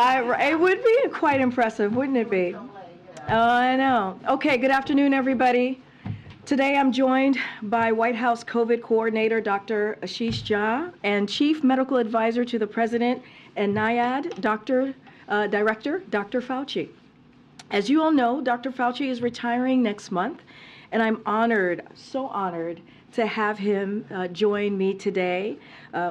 It would be quite impressive, wouldn't it be? I know. Okay, good afternoon, everybody. Today I'm joined by White House COVID Coordinator Dr. Ashish Jha and Chief Medical Advisor to the President and NIAID Director Dr. Fauci. As you all know, Dr. Fauci is retiring next month, and I'm honored, so honored, to have him join me today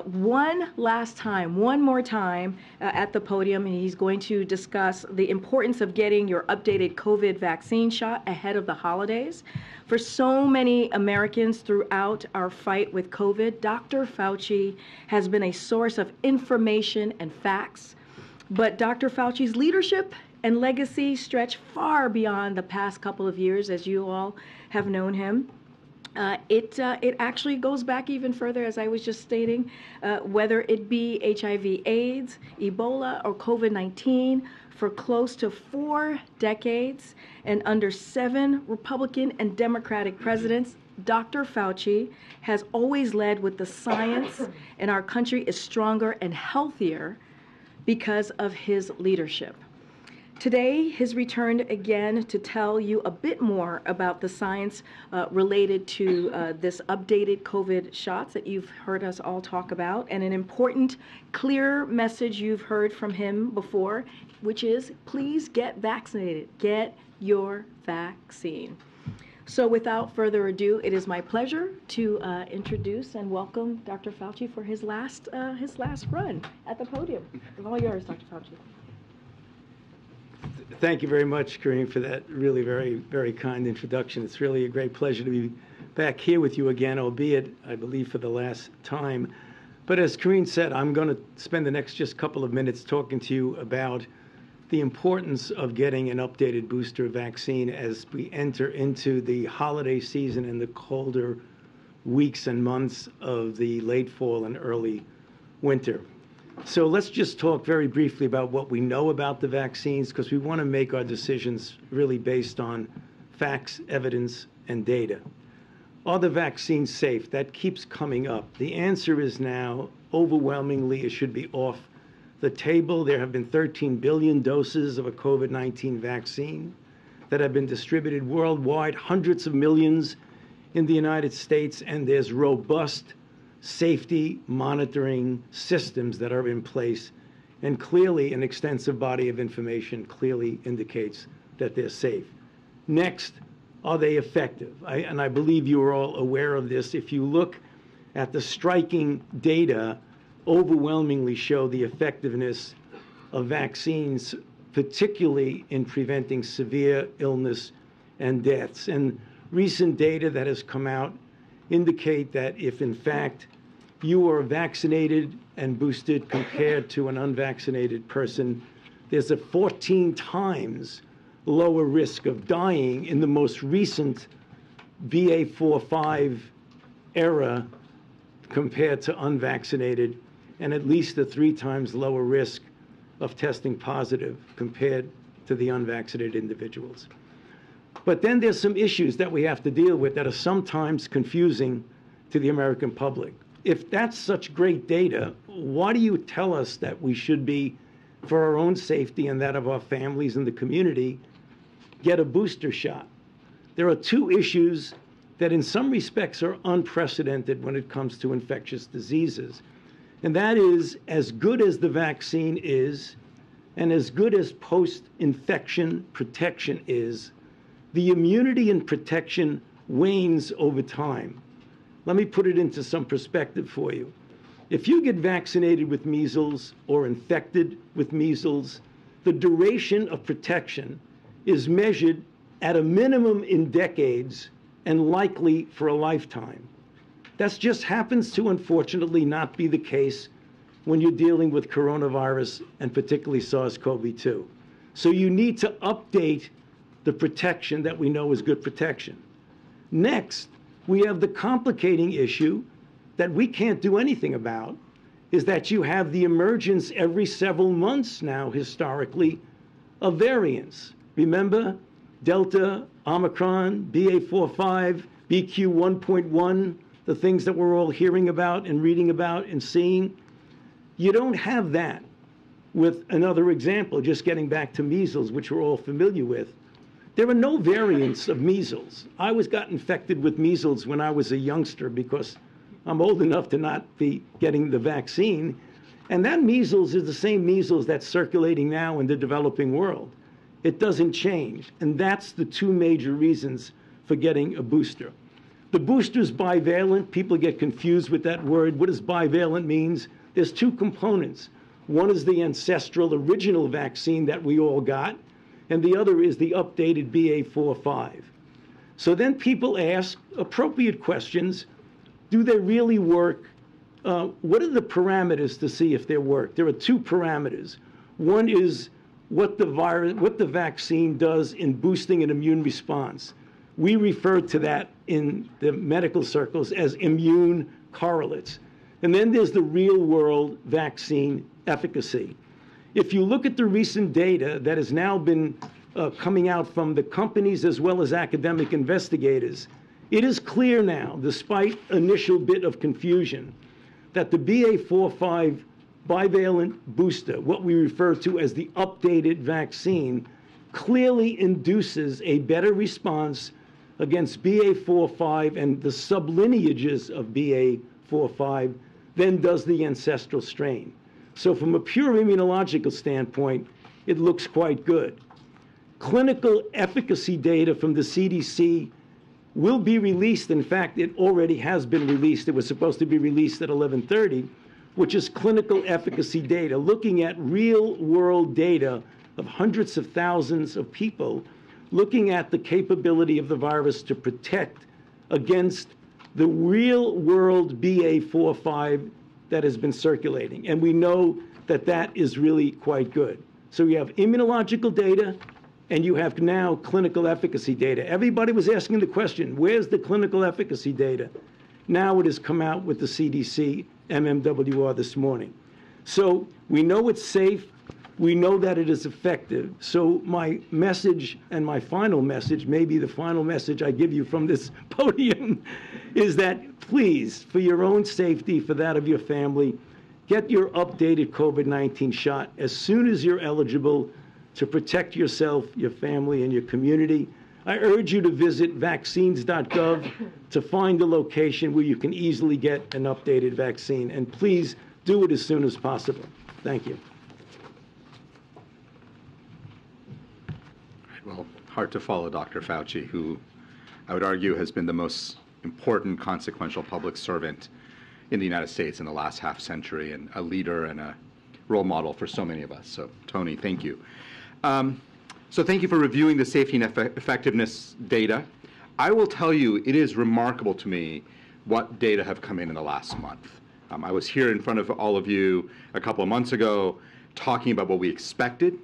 one more time at the podium, and he's going to discuss the importance of getting your updated COVID vaccine shot ahead of the holidays. For so many Americans throughout our fight with COVID, Dr. Fauci has been a source of information and facts, but Dr. Fauci's leadership and legacy stretch far beyond the past couple of years, as you all have known him. It actually goes back even further, as I was just stating, whether it be HIV/AIDS, Ebola, or COVID-19, for close to 4 decades and under 7 Republican and Democratic presidents, Dr. Fauci has always led with the science, and our country is stronger and healthier because of his leadership. Today, he's returned again to tell you a bit more about the science related to this updated COVID shots that you've heard us all talk about, and an important, clear message you've heard from him before, which is please get vaccinated. Get your vaccine. So without further ado, it is my pleasure to introduce and welcome Dr. Fauci for his last run at the podium. It's all yours, Dr. Fauci. Thank you very much, Karine, for that really very, very kind introduction. It's really a great pleasure to be back here with you again, albeit, I believe, for the last time. But as Karine said, I'm going to spend the next just couple of minutes talking to you about the importance of getting an updated booster vaccine as we enter into the holiday season and the colder weeks and months of the late fall and early winter. So let's just talk very briefly about what we know about the vaccines, because we want to make our decisions really based on facts, evidence, and data. Are the vaccines safe? That keeps coming up. The answer is now, overwhelmingly, it should be off the table. There have been 13 billion doses of a COVID-19 vaccine that have been distributed worldwide, hundreds of millions in the United States, and there's robust safety monitoring systems that are in place, and clearly an extensive body of information clearly indicates that they're safe. Next, are they effective? I believe you are all aware of this. If you look at the striking data, overwhelmingly show the effectiveness of vaccines, particularly in preventing severe illness and deaths. And recent data that has come out indicate that if, in fact, you are vaccinated and boosted compared to an unvaccinated person, there's a 14 times lower risk of dying in the most recent BA.4/5 era compared to unvaccinated, and at least a 3 times lower risk of testing positive compared to the unvaccinated individuals. But then there's some issues that we have to deal with that are sometimes confusing to the American public. If that's such great data, why do you tell us that we should be, for our own safety and that of our families and the community, get a booster shot? There are 2 issues that in some respects are unprecedented when it comes to infectious diseases. And that is, as good as the vaccine is, and as good as post-infection protection is, the immunity and protection wanes over time. Let me put it into some perspective for you. If you get vaccinated with measles or infected with measles, the duration of protection is measured at a minimum in decades and likely for a lifetime. That just happens to, unfortunately, not be the case when you're dealing with coronavirus and particularly SARS-CoV-2. So you need to update the protection that we know is good protection. Next, we have the complicating issue that we can't do anything about, is that you have the emergence every several months now, historically, of variants. Remember, Delta, Omicron, BA.4/5, BQ1.1, the things that we're all hearing about and reading about and seeing. You don't have that with another example, just getting back to measles, which we're all familiar with. There are no variants of measles. I got infected with measles when I was a youngster because I'm old enough to not be getting the vaccine. And that measles is the same measles that's circulating now in the developing world. It doesn't change. And that's the two major reasons for getting a booster. The booster's bivalent. People get confused with that word. What does bivalent mean? There's two components. One is the ancestral original vaccine that we all got, and the other is the updated BA.4/5. So then people ask appropriate questions. Do they really work? What are the parameters to see if they work? There are two parameters. One is what the vaccine does in boosting an immune response. We refer to that in the medical circles as immune correlates. And then there's the real-world vaccine efficacy. If you look at the recent data that has now been coming out from the companies as well as academic investigators, it is clear now, despite initial bit of confusion, that the BA.4/5 bivalent booster, what we refer to as the updated vaccine, clearly induces a better response against BA.4/5 and the sublineages of BA.4/5 than does the ancestral strain. So from a pure immunological standpoint, it looks quite good. Clinical efficacy data from the CDC will be released. In fact, it already has been released. It was supposed to be released at 11:30, which is clinical efficacy data, looking at real-world data of hundreds of thousands of people, looking at the capability of the virus to protect against the real-world BA.4/5 that has been circulating. And we know that that is really quite good. So you have immunological data, and you have now clinical efficacy data. Everybody was asking the question, where's the clinical efficacy data? Now it has come out with the CDC MMWR this morning. So we know it's safe. We know that it is effective. So my message and my final message, maybe the final message I give you from this podium, is that please, for your own safety, for that of your family, get your updated COVID-19 shot as soon as you're eligible to protect yourself, your family, and your community. I urge you to visit vaccines.gov to find a location where you can easily get an updated vaccine. And please do it as soon as possible. Thank you. Well, hard to follow Dr. Fauci, who I would argue has been the most important consequential public servant in the United States in the last half century, and a leader and a role model for so many of us. So, Tony, thank you. So thank you for reviewing the safety and effectiveness data. I will tell you, it is remarkable to me what data have come in the last month. I was here in front of all of you a couple of months ago talking about what we expected.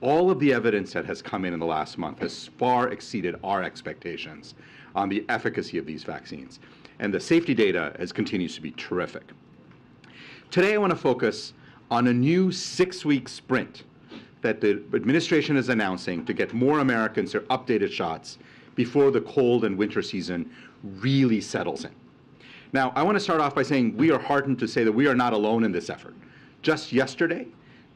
All of the evidence that has come in the last month has far exceeded our expectations on the efficacy of these vaccines. And the safety data continues to be terrific. Today, I want to focus on a new 6-week sprint that the administration is announcing to get more Americans their updated shots before the cold and winter season really settles in. Now, I want to start off by saying we are heartened to say that we are not alone in this effort. Just yesterday,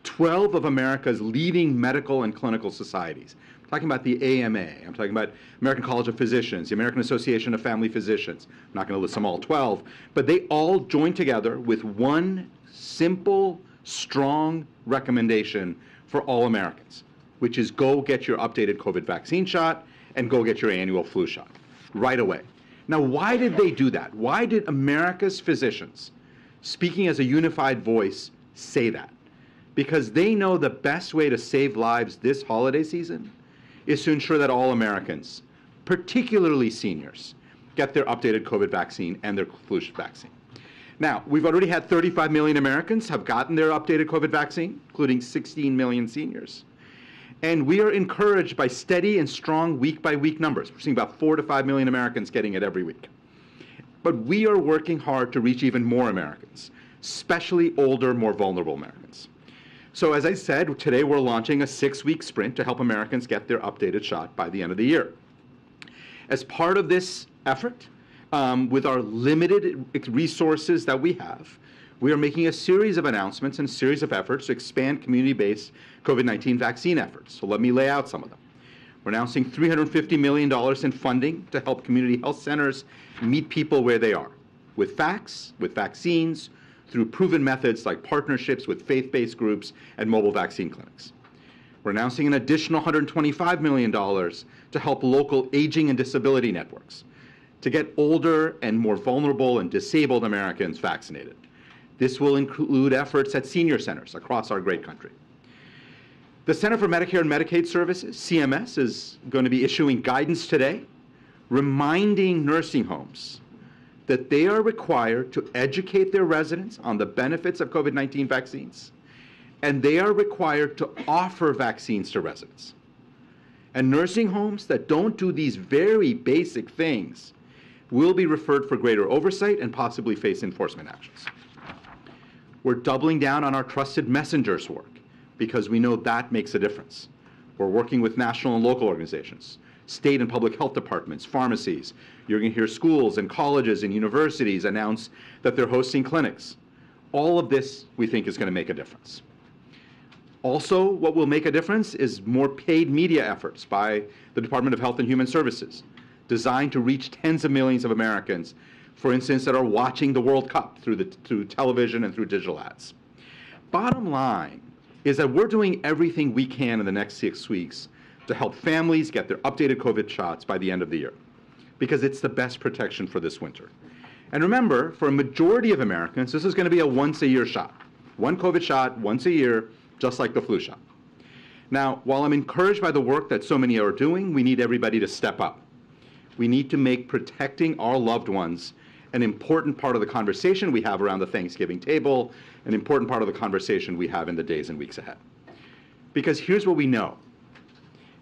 12 of America's leading medical and clinical societies. I'm talking about the AMA. I'm talking about American College of Physicians, the American Association of Family Physicians. I'm not going to list them all 12, but they all joined together with one simple, strong recommendation for all Americans, which is go get your updated COVID vaccine shot and go get your annual flu shot right away. Now, why did they do that? Why did America's physicians, speaking as a unified voice, say that? Because they know the best way to save lives this holiday season is to ensure that all Americans, particularly seniors, get their updated COVID vaccine and their flu vaccine. Now, we've already had 35 million Americans have gotten their updated COVID vaccine, including 16 million seniors. And we are encouraged by steady and strong week-by-week numbers. We're seeing about 4 to 5 million Americans getting it every week. But we are working hard to reach even more Americans, especially older, more vulnerable Americans. So as I said, today we're launching a 6-week sprint to help Americans get their updated shot by the end of the year. As part of this effort, with our limited resources that we have, we are making a series of announcements and series of efforts to expand community-based COVID-19 vaccine efforts. So let me lay out some of them. We're announcing $350 million in funding to help community health centers meet people where they are, with facts, with vaccines, through proven methods like partnerships with faith-based groups and mobile vaccine clinics. We're announcing an additional $125 million to help local aging and disability networks to get older and more vulnerable and disabled Americans vaccinated. This will include efforts at senior centers across our great country. The Center for Medicare and Medicaid Services, CMS, is going to be issuing guidance today, reminding nursing homes that they are required to educate their residents on the benefits of COVID-19 vaccines, and they are required to offer vaccines to residents. And nursing homes that don't do these very basic things will be referred for greater oversight and possibly face enforcement actions. We're doubling down on our trusted messengers work, because we know that makes a difference. We're working with national and local organizations, state and public health departments, pharmacies. You're going to hear schools and colleges and universities announce that they're hosting clinics. All of this, we think, is going to make a difference. Also, what will make a difference is more paid media efforts by the Department of Health and Human Services, designed to reach tens of millions of Americans, for instance, that are watching the World Cup through television and through digital ads. Bottom line is that we're doing everything we can in the next 6 weeks to help families get their updated COVID shots by the end of the year, because it's the best protection for this winter. And remember, for a majority of Americans, this is going to be a once-a-year shot. One COVID shot, once a year, just like the flu shot. Now, while I'm encouraged by the work that so many are doing, we need everybody to step up. We need to make protecting our loved ones an important part of the conversation we have around the Thanksgiving table, an important part of the conversation we have in the days and weeks ahead. Because here's what we know.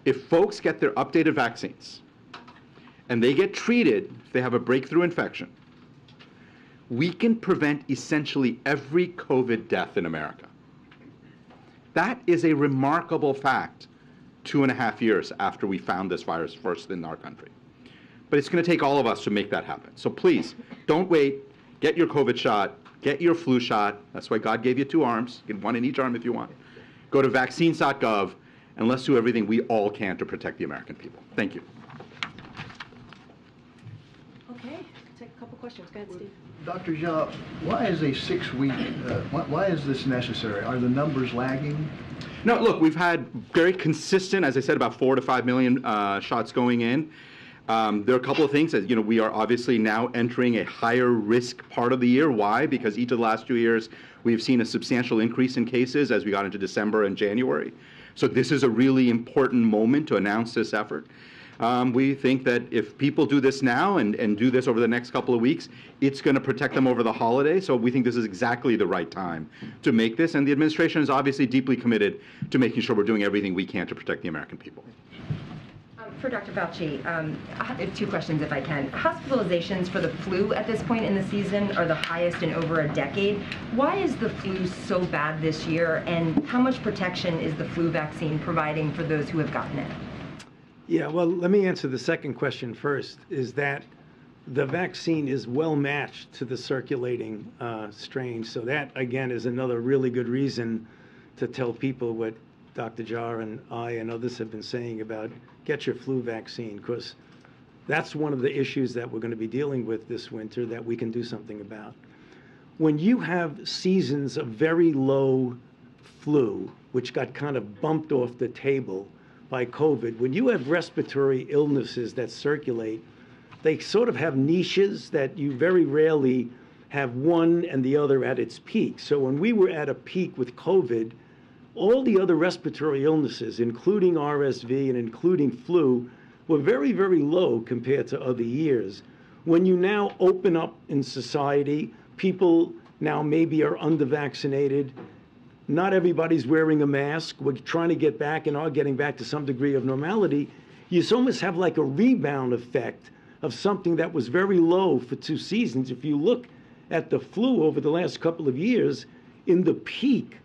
If folks get their updated vaccines and they get treated if they have a breakthrough infection, we can prevent essentially every COVID death in America. That is a remarkable fact 2.5 years after we found this virus first in our country. But it's going to take all of us to make that happen. So please, don't wait. Get your COVID shot. Get your flu shot. That's why God gave you two arms. You can one in each arm if you want. Go to vaccines.gov, and let's do everything we all can to protect the American people. Thank you. Okay, take a couple questions. Go ahead, Steve. Dr. Jha, why is a 6-week, why is this necessary? Are the numbers lagging? No, look, we've had very consistent, as I said, about 4 to 5 million shots going in. There are a couple of things that, we are obviously now entering a higher risk part of the year. Why? Because each of the last 2 years, we've seen a substantial increase in cases as we got into December and January. So this is a really important moment to announce this effort. We think that if people do this now and do this over the next couple of weeks, it's going to protect them over the holiday. So we think this is exactly the right time to make this. And the administration is obviously deeply committed to making sure we're doing everything we can to protect the American people. For Dr. Fauci, I have 2 questions if I can. Hospitalizations for the flu at this point in the season are the highest in over a decade. Why is the flu so bad this year, and how much protection is the flu vaccine providing for those who have gotten it? Yeah, well, let me answer the second question first, is that the vaccine is well matched to the circulating strain. So that, again, is another really good reason to tell people what Dr. Jha and I and others have been saying about get your flu vaccine, because that's one of the issues that we're going to be dealing with this winter that we can do something about. When you have seasons of very low flu, which got kind of bumped off the table by COVID, when you have respiratory illnesses that circulate, they sort of have niches that you very rarely have one and the other at its peak. So when we were at a peak with COVID, all the other respiratory illnesses, including RSV and including flu, were very, very low compared to other years. When you now open up in society, people now maybe are under-vaccinated. Not everybody's wearing a mask. We're trying to get back and are getting back to some degree of normality. You almost have like a rebound effect of something that was very low for 2 seasons. If you look at the flu over the last couple of years, in the peak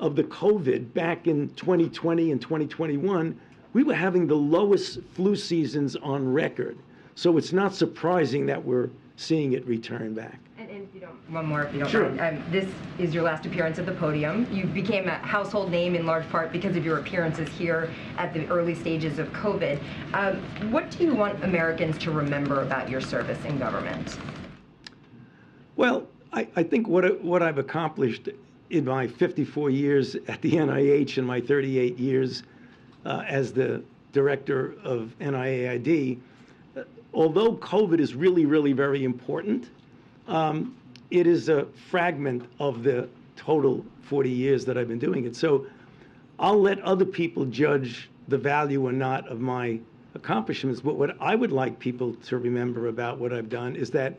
of the COVID back in 2020 and 2021, we were having the lowest flu seasons on record. So it's not surprising that we're seeing it return back. And if you don't, one more if you don't sure. mind. This is your last appearance at the podium. You became a household name in large part because of your appearances here at the early stages of COVID. What do you want Americans to remember about your service in government? Well, I think what I've accomplished in my 54 years at the NIH and my 38 years as the director of NIAID, although COVID is really, really very important, it is a fragment of the total 40 years that I've been doing it. So I'll let other people judge the value or not of my accomplishments. But what I would like people to remember about what I've done is that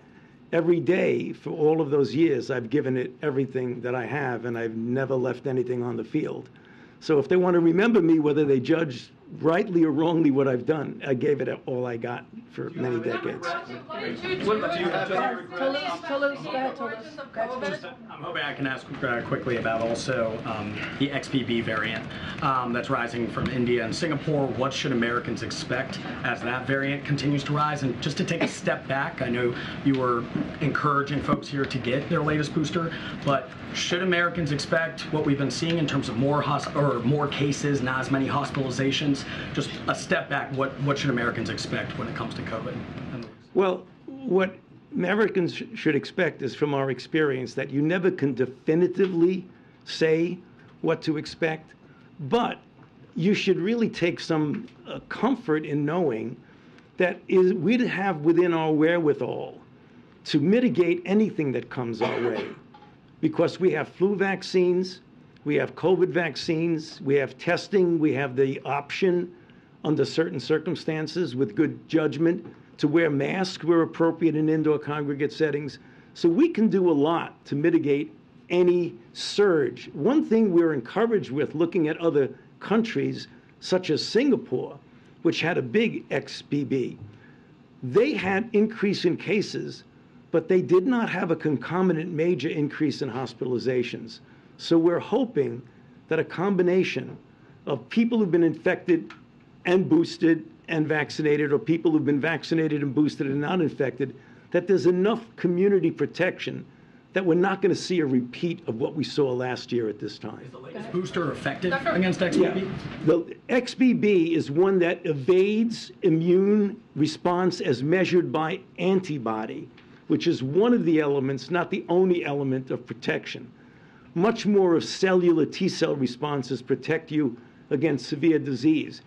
every day for all of those years, I've given it everything that I have, and I've never left anything on the field. So if they want to remember me, whether they judge rightly or wrongly what I've done, I gave it all I got for many decades. I'm hoping I can ask quickly about also the XBB variant that's rising from India and Singapore. What should Americans expect as that variant continues to rise? And just to take a step back, I know you were encouraging folks here to get their latest booster, but should Americans expect what we've been seeing in terms of more cases, not as many hospitalizations? Just a step back, what should Americans expect when it comes to COVID? Well, what Americans should expect is from our experience that you never can definitively say what to expect, but you should really take some comfort in knowing that we'd have within our wherewithal to mitigate anything that comes our way, because we have flu vaccines, we have COVID vaccines, we have testing, we have the option under certain circumstances with good judgment to wear masks where appropriate in indoor congregate settings. So we can do a lot to mitigate any surge. One thing we're encouraged with looking at other countries, such as Singapore, which had a big XBB, they had increase in cases, but they did not have a concomitant major increase in hospitalizations. So we're hoping that a combination of people who've been infected and boosted and vaccinated, or people who've been vaccinated and boosted and not infected, that there's enough community protection that we're not going to see a repeat of what we saw last year at this time. Is the latest booster effective against XBB? Yeah. The XBB is one that evades immune response as measured by antibody, which is one of the elements, not the only element of protection. Much more of cellular T-cell responses protect you against severe disease.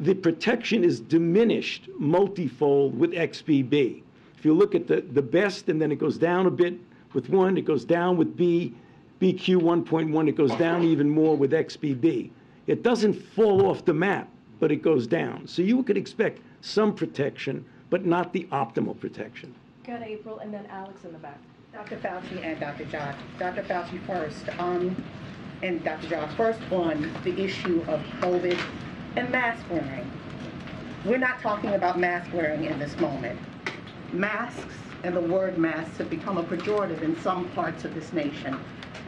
The protection is diminished multifold with XBB. If you look at the best, and then it goes down a bit with one, it goes down with BQ1.1, it goes down even more with XBB. It doesn't fall off the map, but it goes down. So you could expect some protection, but not the optimal protection. Got April, and then Alex in the back. Dr. Fauci and Dr. Jha. Dr. Fauci first, and Dr. Jha first on the issue of COVID and mask wearing. We're not talking about mask wearing in this moment. Masks and the word masks have become a pejorative in some parts of this nation.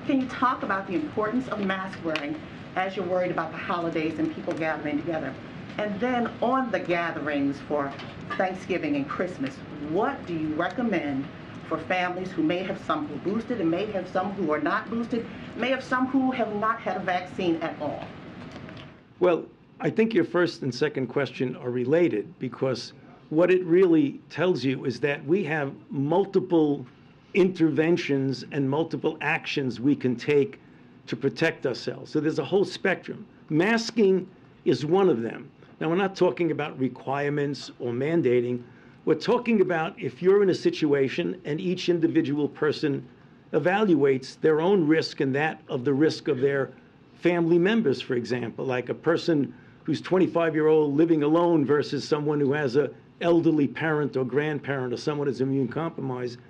Can you talk about the importance of mask wearing as you're worried about the holidays and people gathering together? And then on the gatherings for Thanksgiving and Christmas, what do you recommend for families who may have some who boosted and may have some who are not boosted, may have some who have not had a vaccine at all? Well, I think your first and second question are related, because what it really tells you is that we have multiple interventions and multiple actions we can take to protect ourselves. So there's a whole spectrum. Masking is one of them. Now, we're not talking about requirements or mandating. We're talking about if you're in a situation and each individual person evaluates their own risk and that of the risk of their family members, for example, like a person who's 25-year-old living alone versus someone who has an elderly parent or grandparent or someone who's immune compromised.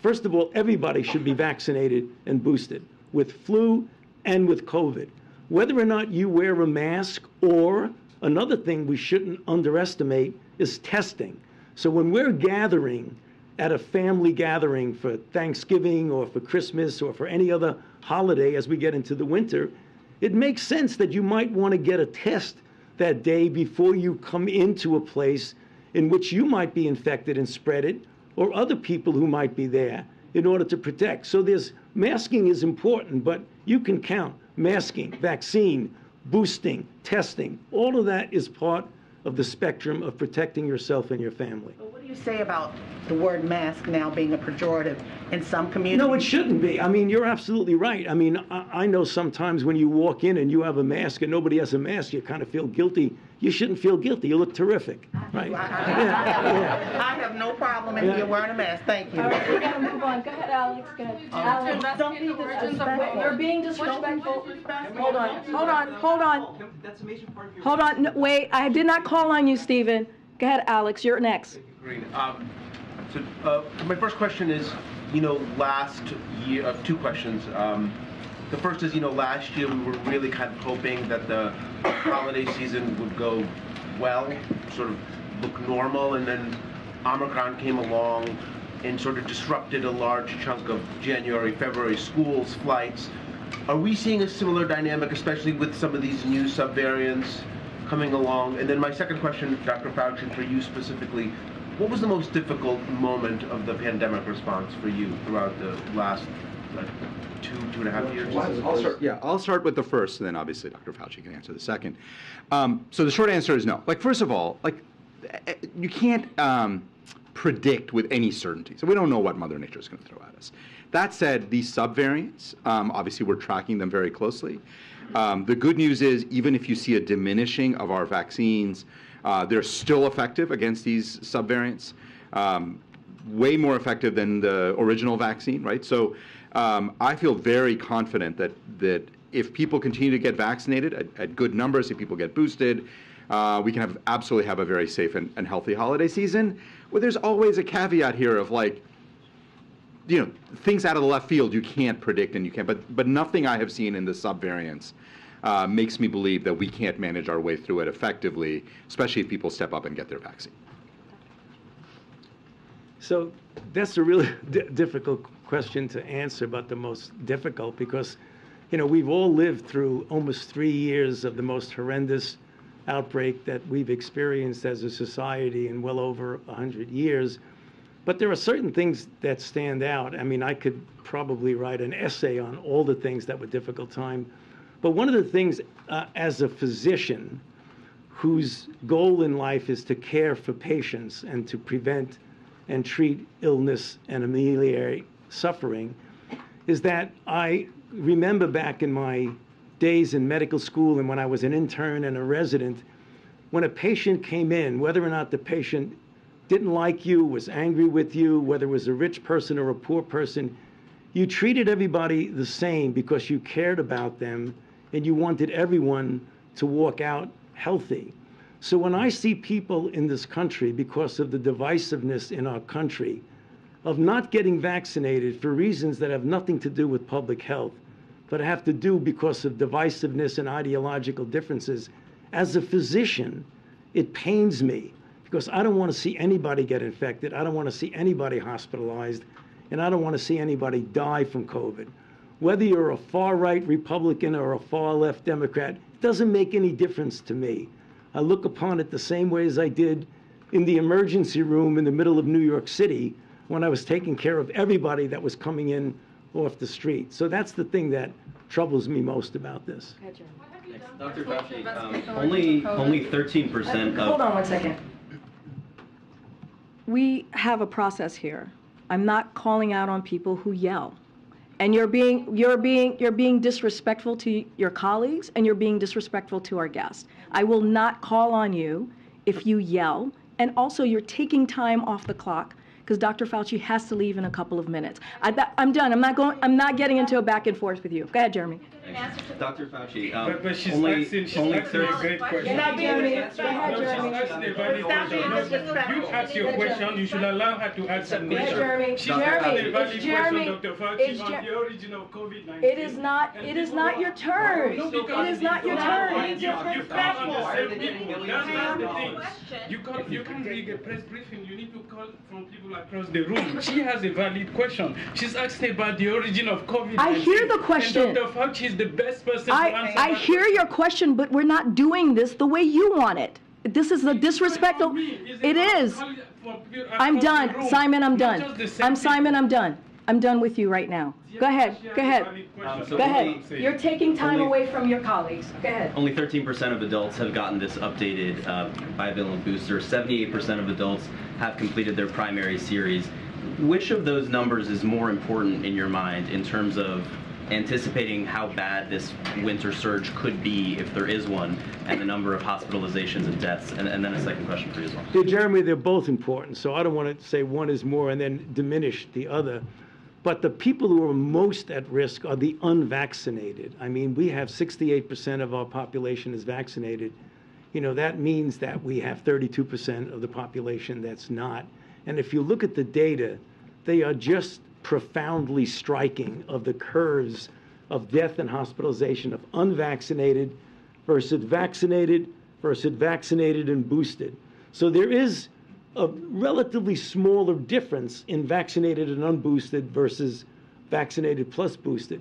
First of all, everybody should be vaccinated and boosted with flu and with COVID. Whether or not you wear a mask, or another thing we shouldn't underestimate is testing. So when we're gathering at a family gathering for Thanksgiving or for Christmas or for any other holiday as we get into the winter, it makes sense that you might want to get a test that day before you come into a place in which you might be infected and spread it, or other people who might be there. in order to protect. So there's masking is important, but you can count masking, vaccine, boosting, testing. All of that is part of the spectrum of protecting yourself and your family. Well, what do you say about the word mask now being a pejorative in some communities? No, it shouldn't be. I mean, you're absolutely right. I mean, I know sometimes when you walk in and you have a mask and nobody has a mask, you kind of feel guilty. You shouldn't feel guilty. You look terrific, right? I have no problem if you're wearing a mask. Thank you. All right, we're going to move on. Go ahead, Alex. Go ahead. Alex, don't be disrespectful. You're being disrespectful. Hold on. Hold on. Hold on. That's a major part of your... Hold on. No, wait. I did not call on you, Stephen. Go ahead, Alex. You're next. Thank you, Karine. So my first question is, you know, last year, two questions. The first is, you know, last year we were really kind of hoping that the holiday season would go well, sort of look normal, and then Omicron came along and sort of disrupted a large chunk of January, February schools, flights. Are we seeing a similar dynamic, especially with some of these new subvariants coming along? And then my second question, Dr. Fauci, for you specifically, what was the most difficult moment of the pandemic response for you throughout the last two and a half years? I'll start with the first, and then obviously Dr. Fauci can answer the second. So the short answer is no. Like, first of all, like, you can't predict with any certainty. So we don't know what Mother Nature is going to throw at us. That said, these subvariants, obviously we're tracking them very closely. The good news is, even if you see a diminishing of our vaccines, they're still effective against these subvariants, way more effective than the original vaccine, right? So I feel very confident that if people continue to get vaccinated at good numbers, if people get boosted, we can absolutely have a very safe and healthy holiday season. Well, there's always a caveat here of, like, you know, things out of the left field you can't predict and you can't, but nothing I have seen in the subvariants makes me believe that we can't manage our way through it effectively, especially if people step up and get their vaccine. So that's a really difficult question to answer, but the most difficult, because, you know, we've all lived through almost 3 years of the most horrendous outbreak that we've experienced as a society in well over 100 years. But there are certain things that stand out. I mean, I could probably write an essay on all the things that were difficult time. But one of the things, as a physician whose goal in life is to care for patients and to prevent and treat illness and ameliorate suffering, is that I remember back in my days in medical school and when I was an intern and a resident, when a patient came in, whether or not the patient didn't like you, was angry with you, whether it was a rich person or a poor person, you treated everybody the same because you cared about them and you wanted everyone to walk out healthy. So when I see people in this country, because of the divisiveness in our country, of not getting vaccinated for reasons that have nothing to do with public health, but have to do because of divisiveness and ideological differences, as a physician, it pains me because I don't want to see anybody get infected. I don't want to see anybody hospitalized, and I don't want to see anybody die from COVID. Whether you're a far-right Republican or a far-left Democrat, it doesn't make any difference to me. I look upon it the same way as I did in the emergency room in the middle of New York City when I was taking care of everybody that was coming in off the street. So that's the thing that troubles me most about this. Gotcha. Dr. Fauci, only 13% of... Hold on one second. We have a process here. I'm not calling out on people who yell. And you're being disrespectful to your colleagues, and you're being disrespectful to our guests. I will not call on you if you yell. And also, you're taking time off the clock because Dr. Fauci has to leave in a couple of minutes. I'm done. I'm not getting into a back and forth with you. Go ahead, Jeremy. Dr. Fauci, but she's only 30. You're not being disrespectful. You ask your question. You should allow her to answer. Jeremy, Dr. Fauci, on the origin of COVID-19. It is not your turn. It is not your turn. You can't read a press briefing. You need to call from people across the room. She has a valid question. She's asking about the origin of COVID-19. I hear the question. The best person I hear your question, but we're not doing this the way you want it. This is the disrespectful. It is. I'm done. Simon, I'm done. I'm done with you right now. Go ahead. Go ahead. Go ahead. You're taking time away from your colleagues. Go ahead. Only 13% of adults have gotten this updated bivalent booster. 78% of adults have completed their primary series. Which of those numbers is more important in your mind in terms of anticipating how bad this winter surge could be, if there is one, and the number of hospitalizations and deaths? And then a second question for you as well. Yeah, Jeremy, they're both important, so I don't want to say one is more and then diminish the other. But the people who are most at risk are the unvaccinated. I mean, we have 68% of our population is vaccinated. You know, that means that we have 32% of the population that's not. And if you look at the data, they are just profoundly striking of the curves of death and hospitalization of unvaccinated versus vaccinated and boosted. So there is a relatively smaller difference in vaccinated and unboosted versus vaccinated plus boosted.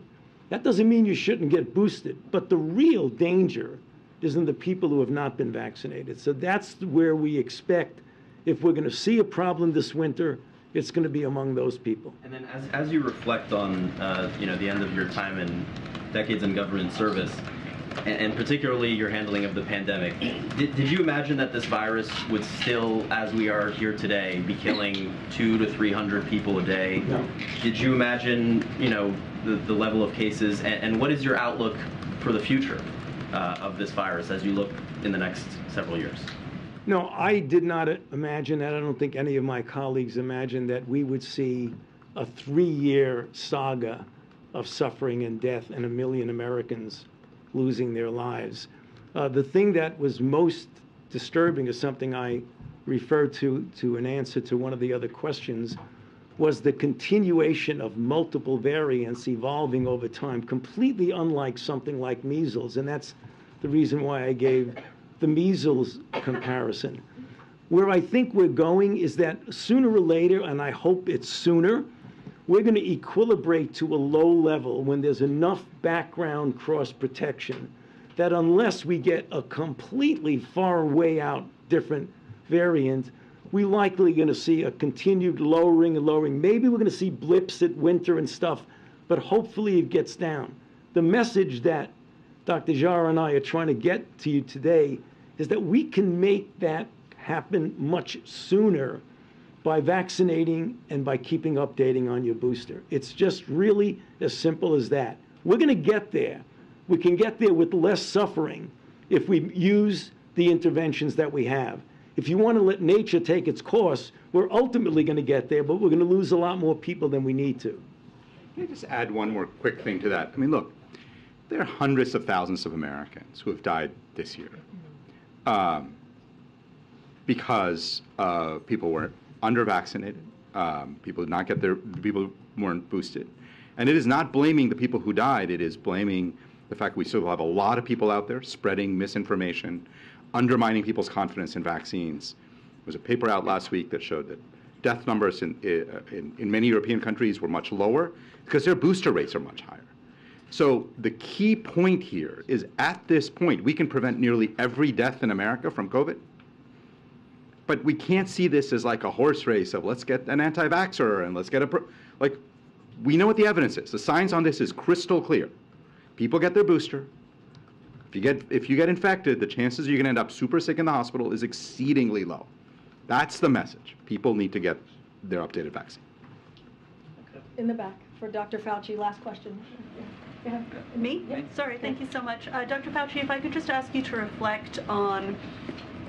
That doesn't mean you shouldn't get boosted, but the real danger is in the people who have not been vaccinated. So that's where we expect, if we're going to see a problem this winter, it's going to be among those people. And then, as you reflect on you know, the end of your time and decades in government service, and particularly your handling of the pandemic, did you imagine that this virus would still, as we are here today, be killing 200 to 300 people a day? No. Did you imagine, you know, the level of cases, and what is your outlook for the future of this virus as you look in the next several years? No, I did not imagine that. I don't think any of my colleagues imagined that we would see a 3-year saga of suffering and death and 1 million Americans losing their lives. The thing that was most disturbing is something I referred to an answer to one of the other questions, was the continuation of multiple variants evolving over time, completely unlike something like measles. And that's the reason why I gave the measles comparison. Where I think we're going is that sooner or later, and I hope it's sooner, we're going to equilibrate to a low level when there's enough background cross-protection that unless we get a completely far way out different variant, we're likely going to see a continued lowering and lowering. Maybe we're going to see blips at winter and stuff, but hopefully it gets down. The message that Dr. Jha and I are trying to get to you today is that we can make that happen much sooner by vaccinating and by keeping updating on your booster. It's just really as simple as that. We're going to get there. We can get there with less suffering if we use the interventions that we have. If you want to let nature take its course, we're ultimately going to get there, but we're going to lose a lot more people than we need to. Can I just add one more quick thing to that? I mean, look, there are hundreds of thousands of Americans who have died this year because people were under-vaccinated, people did not get their, people weren't boosted. And it is not blaming the people who died, it is blaming the fact we still have a lot of people out there spreading misinformation, undermining people's confidence in vaccines. There was a paper out last week that showed that death numbers in many European countries were much lower because their booster rates are much higher. So the key point here is, at this point, we can prevent nearly every death in America from COVID. But we can't see this as like a horse race of let's get an anti-vaxxer and let's get a... Like, we know what the evidence is. The science on this is crystal clear. People get their booster. If you get infected, the chances you're going to end up super sick in the hospital is exceedingly low. That's the message. People need to get their updated vaccine. In the back, for Dr. Fauci, last question. Yeah. Me? Yeah. Sorry, thank you so much. Dr. Fauci, if I could just ask you to reflect on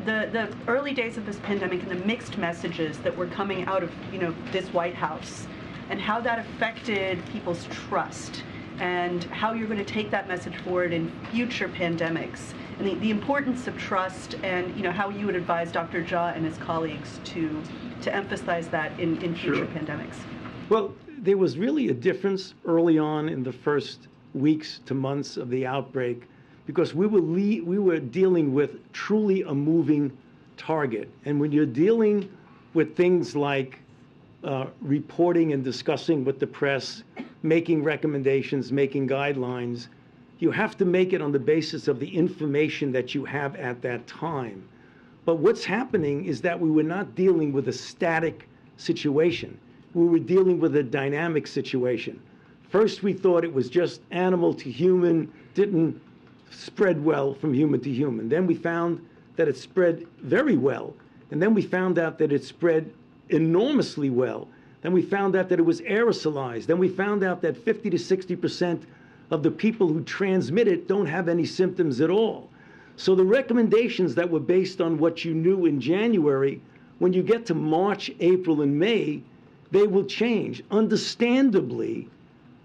the early days of this pandemic and the mixed messages that were coming out of, you know, this White House, and how that affected people's trust, and how you're going to take that message forward in future pandemics, and the importance of trust, and, you know, how you would advise Dr. Jha and his colleagues to emphasize that in future pandemics. Well, there was really a difference early on in the first weeks to months of the outbreak, because we were dealing with truly a moving target. And when you're dealing with things like reporting and discussing with the press, making recommendations, making guidelines, you have to make it on the basis of the information that you have at that time. But what's happening is that we were not dealing with a static situation. we were dealing with a dynamic situation. First, we thought it was just animal to human, didn't spread well from human to human. Then we found that it spread very well. And then we found out that it spread enormously well. Then we found out that it was aerosolized. Then we found out that 50% to 60% of the people who transmit it don't have any symptoms at all. So the recommendations that were based on what you knew in January, when you get to March, April, and May, they will change. Understandably,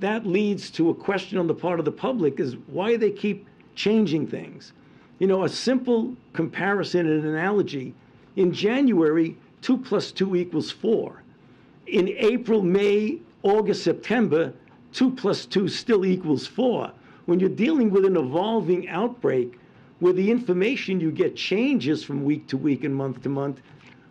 that leads to a question on the part of the public is why they keep changing things. You know, a simple comparison and analogy, in January, 2 + 2 = 4. In April, May, August, September, 2 + 2 still equals 4. When you're dealing with an evolving outbreak where the information you get changes from week to week and month to month,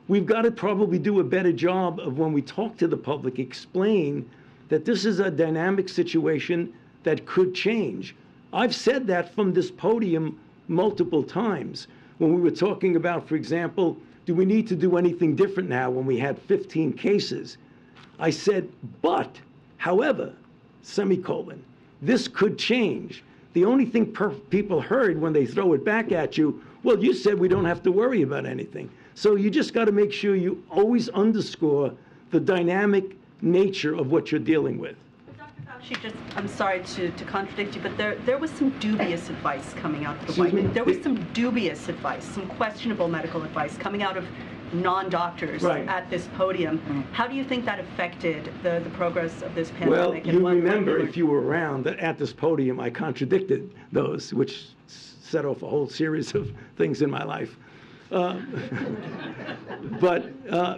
we've got to probably do a better job of when we talk to the public, explain that this is a dynamic situation that could change. I've said that from this podium multiple times when we were talking about, for example, do we need to do anything different now when we had 15 cases? I said, but, however, semicolon, this could change. The only thing people heard when they throw it back at you, well, you said we don't have to worry about anything. So you just got to make sure you always underscore the dynamic nature of what you're dealing with. But Dr. Fauci, just, I'm sorry to contradict you, but there was some dubious advice coming out of the White House. There was some dubious advice, some questionable medical advice coming out of non-doctors at this podium. How do you think that affected the progress of this pandemic? Well, you remember, if you were around at this podium, I contradicted those, which set off a whole series of things in my life. But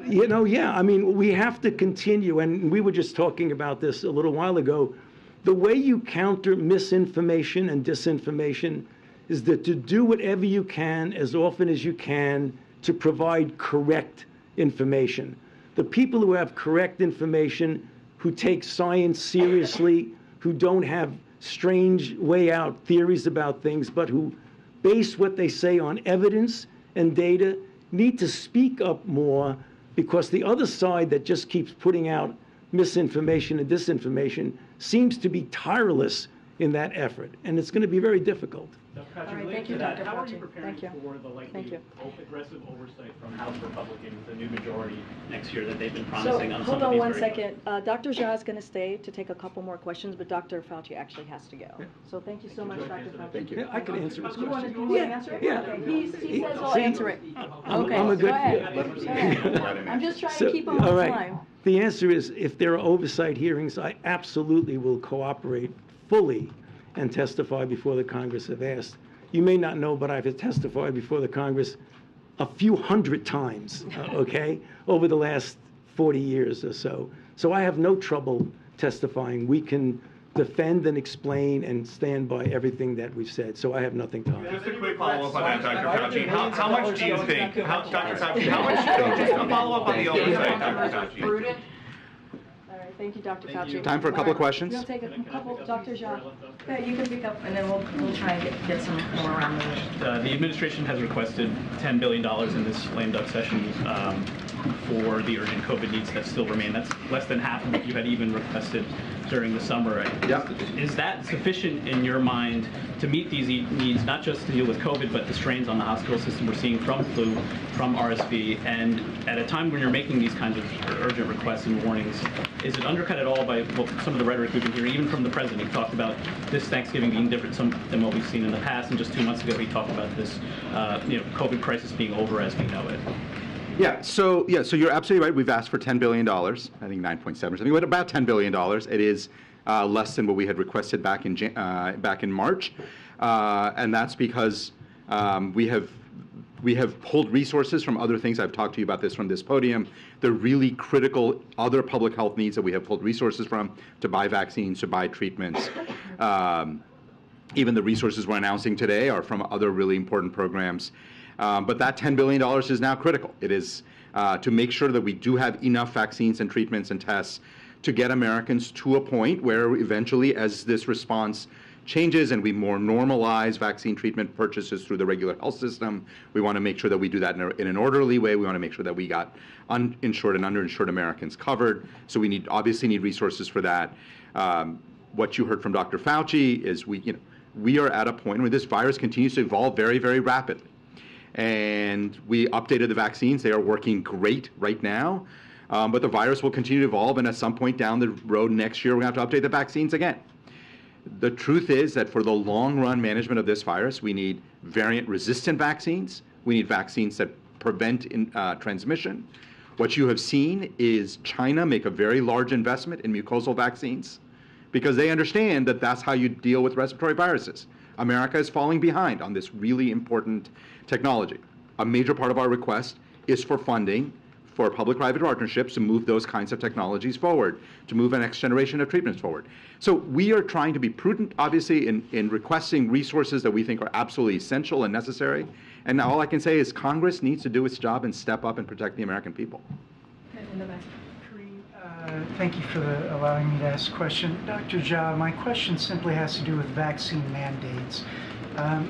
you know, yeah, I mean, we have to continue, and we were just talking about this a little while ago. The way you counter misinformation and disinformation is that to do whatever you can, as often as you can, to provide correct information. The people who have correct information, who take science seriously, who don't have strange way out theories about things, but who base what they say on evidence and data, need to speak up more, because the other side that just keeps putting out misinformation and disinformation seems to be tireless in that effort, and it's going to be very difficult. How are you preparing for the likely aggressive oversight from House Republicans, the new majority next year that they've been promising on some of these? Hold on one second. Dr. Jha is going to stay to take a couple more questions, but Dr. Fauci actually has to go. Yeah. So thank you so much, Dr. Fauci. Thank you. Yeah, I can answer this question. You want to answer it? Yeah. Okay. He says I'll answer it. Okay, I'm a good, go ahead. I'm just trying to keep him on time. The answer is, if there are oversight hearings, I absolutely will cooperate fully and testify before the Congress have asked. You may not know, but I've testified before the Congress a few hundred times, okay, over the last 40 years or so. So I have no trouble testifying. We can defend and explain and stand by everything that we've said. So I have nothing to hide. Just a quick follow-up on that, Dr. Fauci. How much do you think, Dr. Fauci, how much do you just follow-up on the oversight, Dr. Fauci? Thank you, Dr. Fauci. Time for a couple of questions. We'll take a couple. Dr. Jha, you can pick up, and then we'll try and get some more around the room. The administration has requested $10 billion in this lame duck session for the urgent COVID needs that still remain. That's less than half of what you had even requested during the summer. Yep. Is that sufficient in your mind to meet these needs, not just to deal with COVID, but the strains on the hospital system we're seeing from flu, from RSV, and at a time when you're making these kinds of urgent requests and warnings, is it undercut at all by some of the rhetoric we've been hearing, even from the president? He talked about this Thanksgiving being different than what we've seen in the past, and just 2 months ago he talked about this COVID crisis being over as we know it. So you're absolutely right. We've asked for $10 billion, I think 9.7 or something, but about $10 billion. It is less than what we had requested back in March, and that's because we have pulled resources from other things. I've talked to you about this from this podium. The really critical other public health needs that we have pulled resources from to buy vaccines, to buy treatments. Even the resources we're announcing today are from other really important programs. But that $10 billion is now critical. It is to make sure that we do have enough vaccines and treatments and tests to get Americans to a point where eventually, as this response changes, and we more normalize vaccine treatment purchases through the regular health system. We want to make sure that we do that in an orderly way. We want to make sure that we got uninsured and underinsured Americans covered. So we need, obviously need resources for that. What you heard from Dr. Fauci is we are at a point where this virus continues to evolve very, very rapidly. And we updated the vaccines. They are working great right now. But the virus will continue to evolve, and at some point down the road next year, we're going to have to update the vaccines again. The truth is that for the long-run management of this virus, we need variant-resistant vaccines. We need vaccines that prevent transmission. What you have seen is China make a very large investment in mucosal vaccines because they understand that that's how you deal with respiratory viruses. America is falling behind on this really important technology. A major part of our request is for funding for public-private partnerships to move those kinds of technologies forward, to move the next generation of treatments forward. So we are trying to be prudent, obviously, in requesting resources that we think are absolutely essential and necessary. And now all I can say is Congress needs to do its job and step up and protect the American people. Karine, thank you for allowing me to ask a question. Dr. Jha, my question simply has to do with vaccine mandates.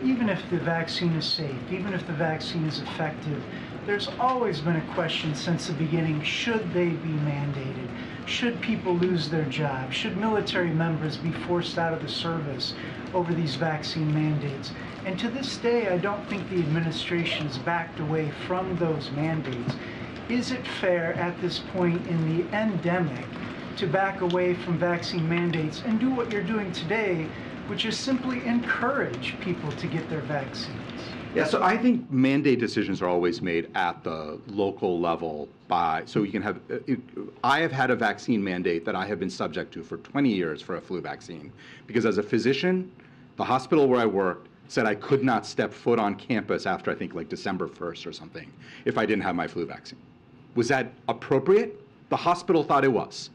Even if the vaccine is safe, even if the vaccine is effective, there's always been a question since the beginning, should they be mandated? Should people lose their jobs? Should military members be forced out of the service over these vaccine mandates? And to this day, I don't think the administration has backed away from those mandates. Is it fair at this point in the endemic to back away from vaccine mandates and do what you're doing today, which is simply encourage people to get their vaccines? Yeah, so I think mandate decisions are always made at the local level by, so you can have, I have had a vaccine mandate that I have been subject to for 20 years for a flu vaccine, because as a physician, the hospital where I worked said I could not step foot on campus after I think like December 1st or something if I didn't have my flu vaccine. Was that appropriate? The hospital thought it was,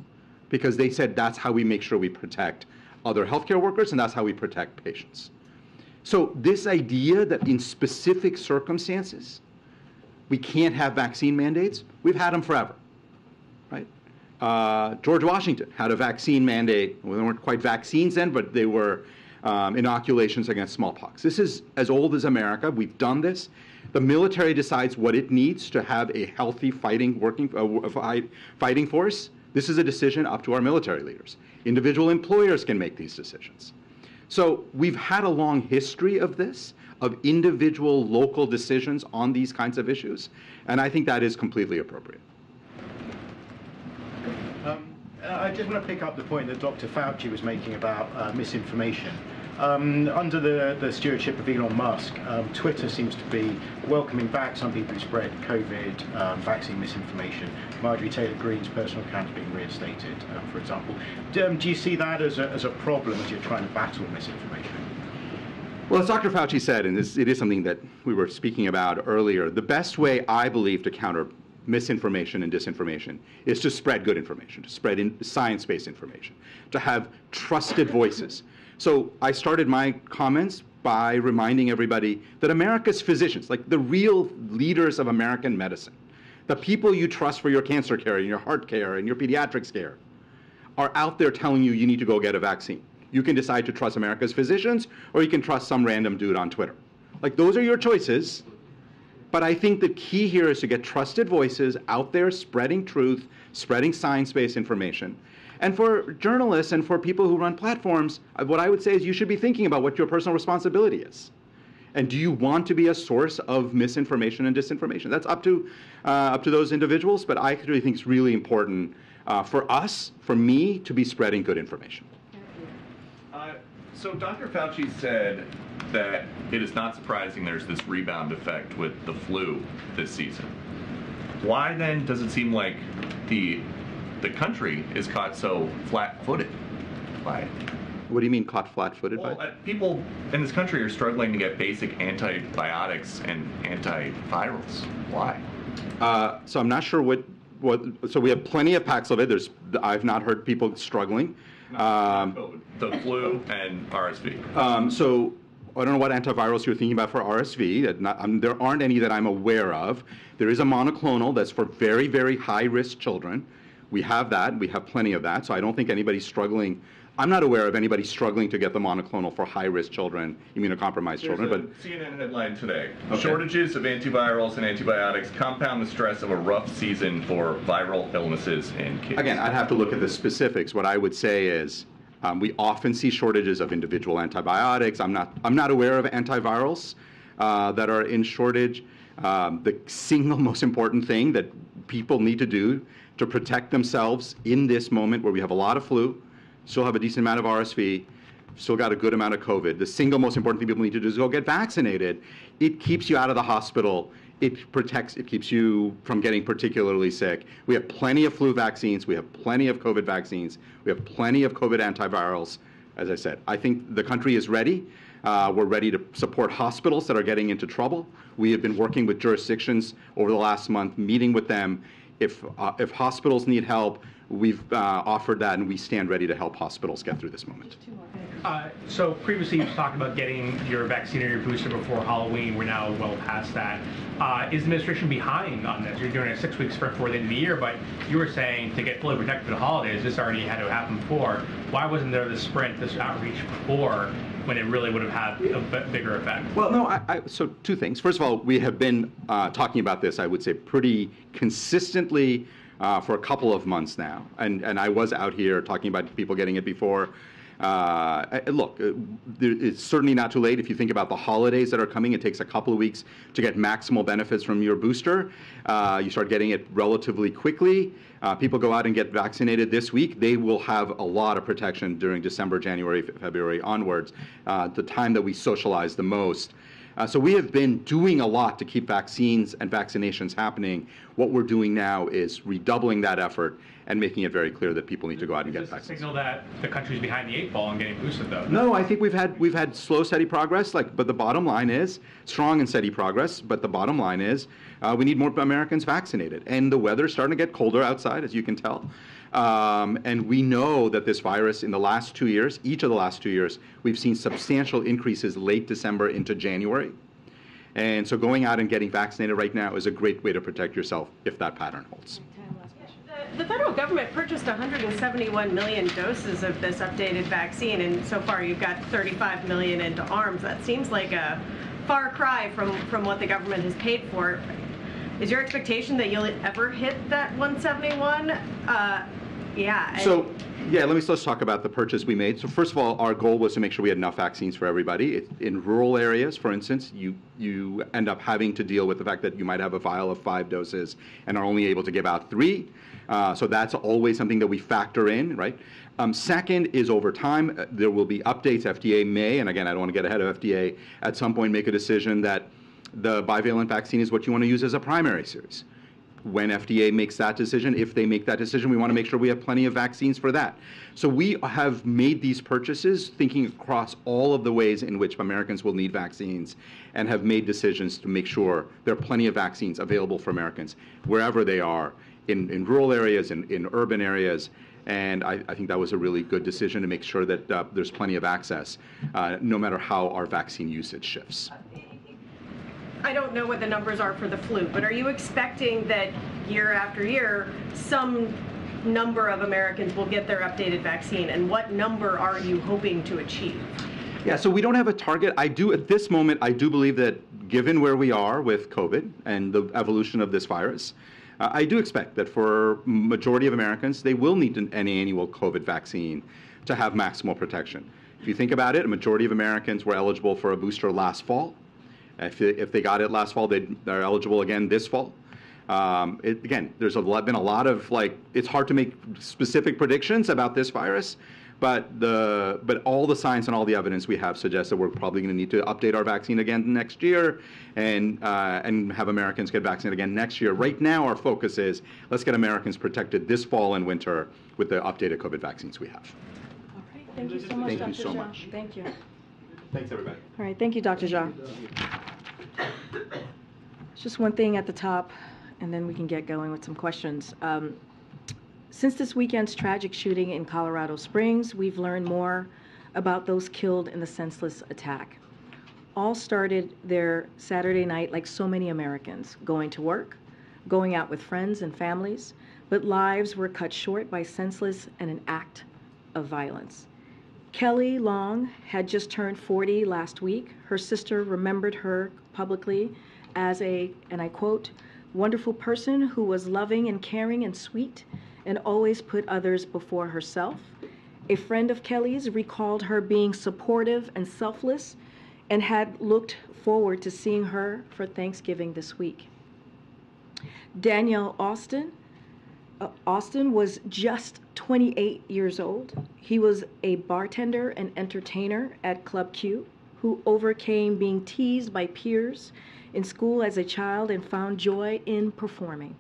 because they said that's how we make sure we protect other healthcare workers and that's how we protect patients. So this idea that in specific circumstances, we can't have vaccine mandates, we've had them forever, right? George Washington had a vaccine mandate. Well, they weren't quite vaccines then, but they were inoculations against smallpox. This is as old as America. We've done this. The military decides what it needs to have a healthy fighting force. This is a decision up to our military leaders. Individual employers can make these decisions. So we've had a long history of this, of individual local decisions on these kinds of issues, and I think that is completely appropriate. I just want to pick up the point that Dr. Fauci was making about misinformation. Under the stewardship of Elon Musk, Twitter seems to be welcoming back some people who spread COVID vaccine misinformation. Marjorie Taylor Greene's personal account is being reinstated, for example. Do you see that as a problem as you're trying to battle misinformation? Well, as Dr. Fauci said, and it is something that we were speaking about earlier, the best way, I believe, to counter misinformation and disinformation is to spread good information, to spread science-based information, to have trusted voices. So I started my comments by reminding everybody that America's physicians, like the real leaders of American medicine, the people you trust for your cancer care and your heart care and your pediatrics care, are out there telling you you need to go get a vaccine. You can decide to trust America's physicians, or you can trust some random dude on Twitter. Like, those are your choices. But I think the key here is to get trusted voices out there spreading truth, spreading science-based information. And for journalists and for people who run platforms, what I would say is you should be thinking about what your personal responsibility is. And do you want to be a source of misinformation and disinformation? That's up to those individuals, but I actually think it's really important for us, for me, to be spreading good information. So Dr. Fauci said that it is not surprising there's this rebound effect with the flu this season. Why then does it seem like the country is caught so flat-footed by it? What do you mean caught flat-footed by it? People in this country are struggling to get basic antibiotics and antivirals. Why? So I'm not sure what. So we have plenty of Paxlovid. I've not heard people struggling. The flu and RSV. So I don't know what antivirals you're thinking about for RSV. There aren't any that I'm aware of. There is a monoclonal that's for very, very high-risk children. We have that. We have plenty of that. So I don't think anybody's struggling I'm not aware of anybody struggling to get the monoclonal for high-risk children, immunocompromised children. But CNN headline today: shortages of antivirals and antibiotics compound the stress of a rough season for viral illnesses in kids. Again, I'd have to look at the specifics. What I would say is, we often see shortages of individual antibiotics. I'm not aware of antivirals that are in shortage. The single most important thing that people need to do to protect themselves in this moment, where we have a lot of flu, still have a decent amount of RSV, still got a good amount of COVID. The single most important thing people need to do is go get vaccinated. It keeps you out of the hospital. It protects, it keeps you from getting particularly sick. We have plenty of flu vaccines. We have plenty of COVID vaccines. We have plenty of COVID antivirals. As I said, I think the country is ready. We're ready to support hospitals that are getting into trouble. We have been working with jurisdictions over the last month, meeting with them. If hospitals need help, we've offered that, and we stand ready to help hospitals get through this moment. So previously you talked about getting your vaccine or your booster before Halloween. We're now well past that. Is the administration behind on this? You're doing a 6-week sprint before the end of the year, but you were saying to get fully protected for the holidays, this already had to happen before. Why wasn't there this sprint, this outreach before, when it really would have had a bigger effect? Well, no, so two things. First of all, we have been talking about this, I would say, pretty consistently for a couple of months now. And I was out here talking about people getting it before. Look, it's certainly not too late. If you think about the holidays that are coming, it takes a couple of weeks to get maximal benefits from your booster. You start getting it relatively quickly. People go out and get vaccinated this week. They will have a lot of protection during December, January, February onwards, the time that we socialize the most. So we have been doing a lot to keep vaccines and vaccinations happening. What we're doing now is redoubling that effort and making it very clear that people need to go out and get vaccinated. Signal that the country's behind the 8-ball and getting boosted, though. No, I think we've had slow, steady progress. But the bottom line is strong and steady progress. But the bottom line is we need more Americans vaccinated. And the weather's starting to get colder outside, as you can tell. And we know that this virus, in the last 2 years, each of the last 2 years, we've seen substantial increases late December into January. And so going out and getting vaccinated right now is a great way to protect yourself if that pattern holds. The federal government purchased 171 million doses of this updated vaccine, and so far you've got 35 million into arms. That seems like a far cry from what the government has paid for. Is your expectation that you'll ever hit that 171? Yeah. So, yeah, let's talk about the purchase we made. So first of all, our goal was to make sure we had enough vaccines for everybody. In rural areas, for instance, you end up having to deal with the fact that you might have a vial of 5 doses and are only able to give out 3. So that's always something that we factor in, right? Second is, over time, there will be updates. FDA may, and again, I don't want to get ahead of FDA, at some point make a decision that the bivalent vaccine is what you want to use as a primary series. When FDA makes that decision, if they make that decision, we want to make sure we have plenty of vaccines for that. So we have made these purchases thinking across all of the ways in which Americans will need vaccines, and have made decisions to make sure there are plenty of vaccines available for Americans wherever they are, in rural areas, in urban areas. And I think that was a really good decision to make sure that there's plenty of access, no matter how our vaccine usage shifts. I don't know what the numbers are for the flu, but are you expecting that year after year, some number of Americans will get their updated vaccine? And what number are you hoping to achieve? Yeah, so we don't have a target. At this moment, I do believe that given where we are with COVID and the evolution of this virus, I do expect that for majority of Americans, they will need an annual COVID vaccine to have maximal protection. If you think about it, a majority of Americans were eligible for a booster last fall. If they got it last fall, they're eligible again this fall. Again, there's been a lot of, it's hard to make specific predictions about this virus, but all the science and all the evidence we have suggests that we're probably going to need to update our vaccine again next year, and have Americans get vaccinated again next year. Right now, our focus is let's get Americans protected this fall and winter with the updated COVID vaccines we have. All right. Thank you so much, Dr. Jha. Thank you so much. Thank you. Thanks, everybody. All right. Thank you, Dr. Jha. Just one thing at the top, and then we can get going with some questions. Since this weekend's tragic shooting in Colorado Springs, we've learned more about those killed in the senseless attack. All started their Saturday night, like so many Americans, going to work, going out with friends and families, but lives were cut short by senseless and an act of violence. Kelly Long had just turned 40 last week. Her sister remembered her publicly as a, and I quote, wonderful person who was loving and caring and sweet and always put others before herself. A friend of Kelly's recalled her being supportive and selfless and had looked forward to seeing her for Thanksgiving this week. Danielle Austin. Austin was just 28 years old. He was a bartender and entertainer at Club Q who overcame being teased by peers in school as a child and found joy in performing.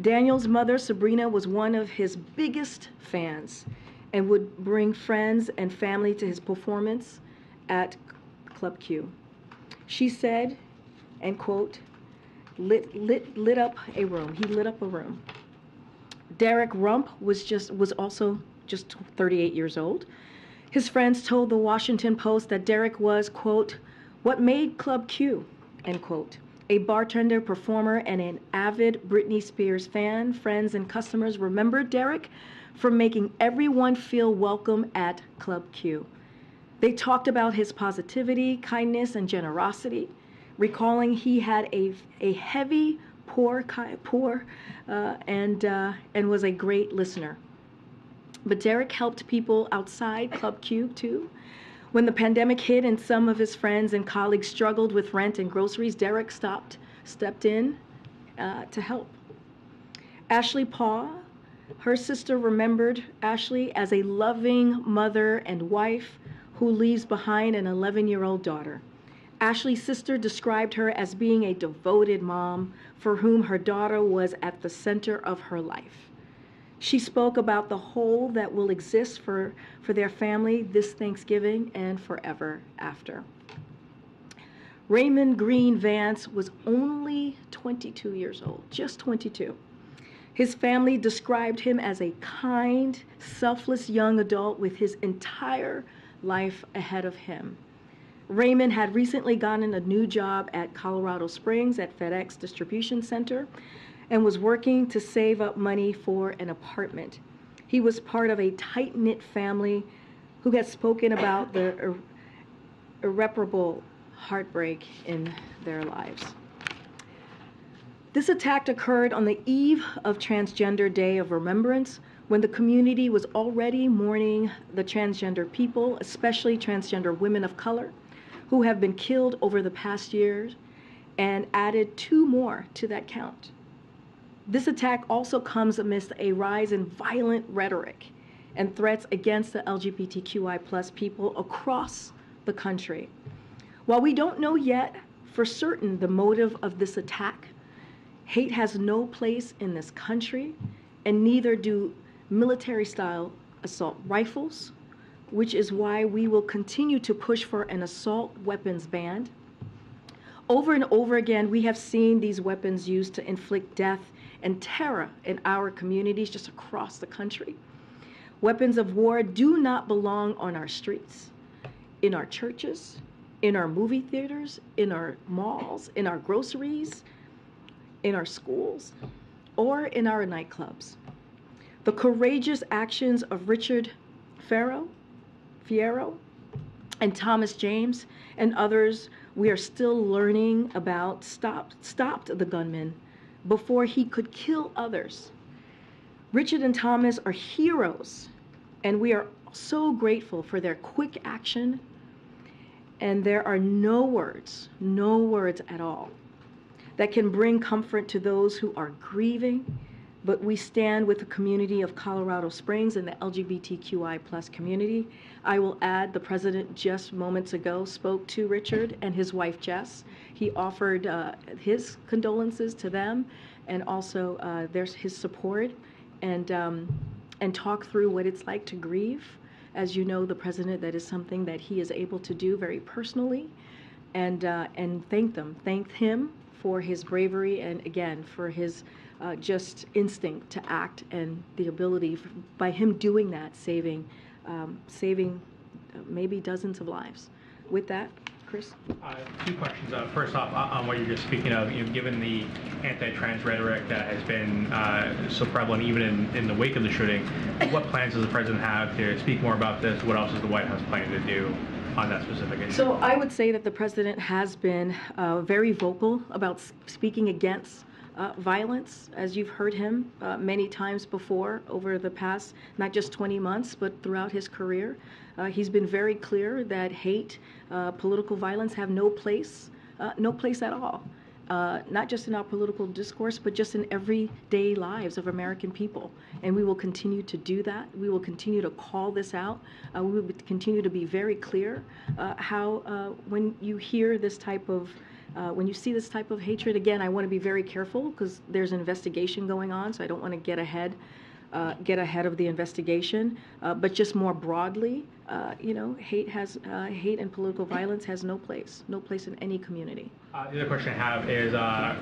Daniel's mother, Sabrina, was one of his biggest fans and would bring friends and family to his performance at Club Q. She said, and quote, lit up a room. He lit up a room. Derek Rump was also just 38 years old. His friends told the Washington Post that Derek was, quote, what made Club Q, end quote, a bartender, performer, and an avid Britney Spears fan. Friends and customers remembered Derek for making everyone feel welcome at Club Q. They talked about his positivity, kindness, and generosity, recalling he had a heavy and was a great listener. But Derek helped people outside Club Q too. When the pandemic hit and some of his friends and colleagues struggled with rent and groceries, Derek stepped in to help. Ashley Paw, her sister remembered Ashley as a loving mother and wife who leaves behind an 11-year-old daughter. Ashley's sister described her as being a devoted mom for whom her daughter was at the center of her life. She spoke about the hole that will exist for their family this Thanksgiving and forever after. Raymond Green Vance was only 22 years old, just 22. His family described him as a kind, selfless young adult with his entire life ahead of him. Raymond had recently gotten a new job at Colorado Springs at FedEx Distribution Center and was working to save up money for an apartment. He was part of a tight-knit family who had spoken about the irreparable heartbreak in their lives. This attack occurred on the eve of Transgender Day of Remembrance, when the community was already mourning the transgender people, especially transgender women of color, who have been killed over the past years, and added 2 more to that count. This attack also comes amidst a rise in violent rhetoric and threats against the LGBTQI+ people across the country. While we don't know yet for certain the motive of this attack, hate has no place in this country, and neither do military-style assault rifles, which is why we will continue to push for an assault weapons ban. Over and over again, we have seen these weapons used to inflict death and terror in our communities just across the country. Weapons of war do not belong on our streets, in our churches, in our movie theaters, in our malls, in our groceries, in our schools, or in our nightclubs. The courageous actions of Richard Fierro and Thomas James and others we are still learning about stopped the gunman before he could kill others. Richard and Thomas are heroes, and we are so grateful for their quick action, and there are no words at all that can bring comfort to those who are grieving, but we stand with the community of Colorado Springs and the LGBTQI+ community. I will add, the president just moments ago spoke to Richard and his wife, Jess. He offered his condolences to them, and also there's his support, and talk through what it's like to grieve. As you know, the president, that is something that he is able to do very personally, and thank him for his bravery, and again, for his just instinct to act, and the ability by him doing that, saving maybe dozens of lives. With that, Chris? Two questions. First off, on what you're just speaking of, given the anti-trans rhetoric that has been so prevalent even in the wake of the shooting, what plans does the president have to speak more about this? What else is the White House planning to do on that specific issue? So I would say that the president has been very vocal about speaking against violence, as you've heard him many times before over the past, not just 20 months, but throughout his career. He's been very clear that hate, political violence have no place at all, not just in our political discourse, but just in everyday lives of American people. And we will continue to do that. We will continue to call this out. We will continue to be very clear how when you hear this type of when you see this type of hatred, again, I want to be very careful because there's an investigation going on, so I don't want to get ahead of the investigation. But just more broadly, hate and political violence has no place in any community. The other question I have is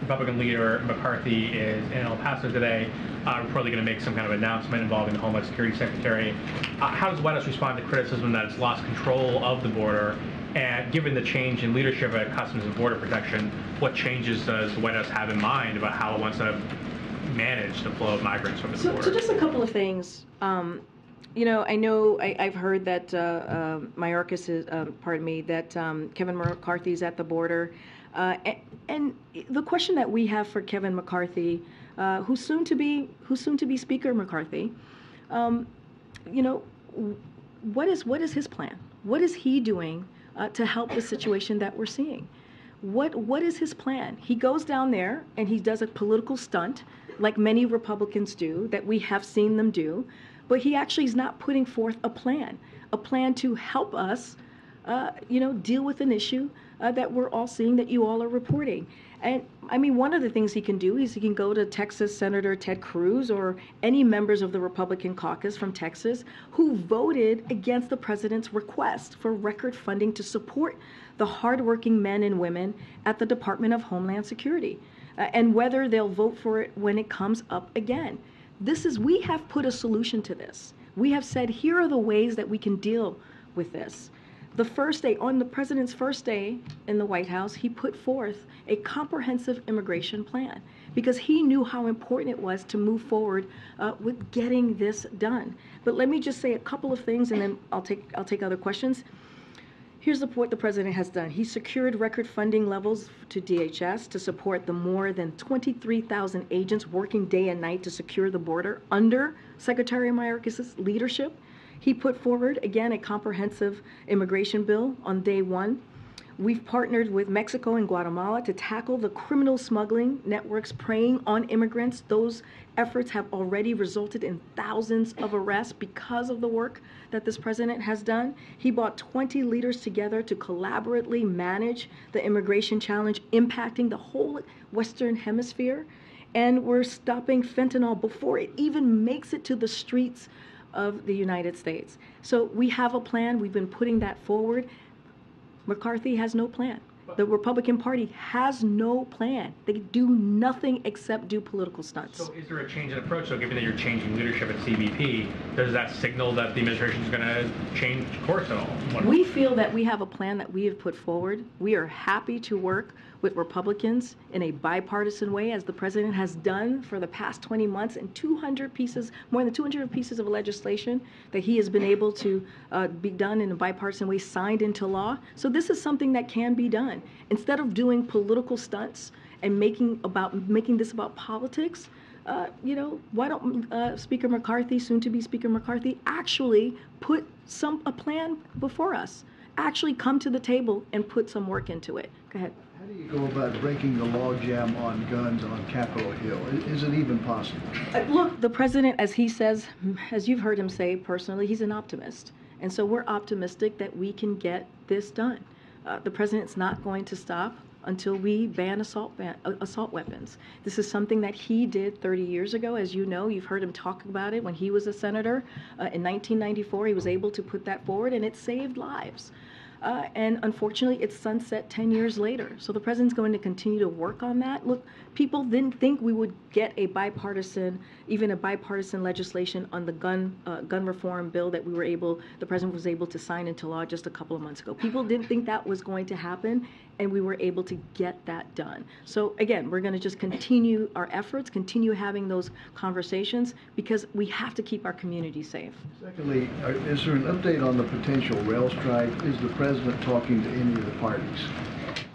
Republican leader McCarthy is in El Paso today. We're probably going to make some kind of announcement involving the Homeland Security Secretary. How does the White House respond to criticism that it's lost control of the border? And given the change in leadership at Customs and Border Protection, what changes does the White House have in mind about how it wants to manage the flow of migrants from the border? So just a couple of things. I know I've heard that Mayorkas is, Kevin McCarthy's at the border. And the question that we have for Kevin McCarthy, who's soon to be Speaker McCarthy, what is his plan? What is he doing to help the situation that we're seeing? What is his plan? He goes down there and he does a political stunt, like many Republicans do, that we have seen them do, but he actually is not putting forth a plan to help us, deal with an issue that we're all seeing, that you all are reporting. And I mean, one of the things he can do is he can go to Texas Senator Ted Cruz or any members of the Republican caucus from Texas who voted against the president's request for record funding to support the hardworking men and women at the Department of Homeland Security, and whether they'll vote for it when it comes up again. We have put a solution to this. We have said, here are the ways that we can deal with this. On the president's first day in the White House, he put forth a comprehensive immigration plan because he knew how important it was to move forward with getting this done. But let me just say a couple of things, and then I'll take other questions. Here's what the president has done. He secured record funding levels to DHS to support the more than 23,000 agents working day and night to secure the border under Secretary Mayorkas' leadership. He put forward, again, a comprehensive immigration bill on day one. We've partnered with Mexico and Guatemala to tackle the criminal smuggling networks preying on immigrants. Those efforts have already resulted in thousands of arrests because of the work that this president has done. He brought 20 leaders together to collaboratively manage the immigration challenge impacting the whole Western Hemisphere. And we're stopping fentanyl before it even makes it to the streets of the United States. So we have a plan. We've been putting that forward. McCarthy has no plan. The Republican Party has no plan. They do nothing except do political stunts. So is there a change in approach? So given that you're changing leadership at CBP, does that signal that the administration is going to change course at all? We feel that we have a plan that we have put forward. We are happy to work with Republicans in a bipartisan way, as the president has done for the past 20 months, and more than 200 pieces of legislation that he has been able to be done in a bipartisan way, signed into law. So this is something that can be done. Instead of doing political stunts and making this about politics, why don't Speaker McCarthy, soon to be Speaker McCarthy, actually put a plan before us, actually come to the table and put some work into it? Go ahead. How do you go about breaking the logjam on guns on Capitol Hill? Is it even possible? Look, the president, as you've heard him say personally, he's an optimist. And so we're optimistic that we can get this done. The president's not going to stop until we ban assault weapons. This is something that he did 30 years ago. As you know, you've heard him talk about it when he was a senator. In 1994, he was able to put that forward, and it saved lives. and unfortunately it's sunset 10 years later. So the president's going to continue to work on that. Look, people didn't think we would get a bipartisan, even a bipartisan legislation on the gun reform bill that the president was able to sign into law just a couple of months ago. People didn't think that was going to happen, and we were able to get that done. So again, we're going to just continue our efforts, continue having those conversations, because we have to keep our community safe. Secondly, is there an update on the potential rail strike? Is the president talking to any of the parties?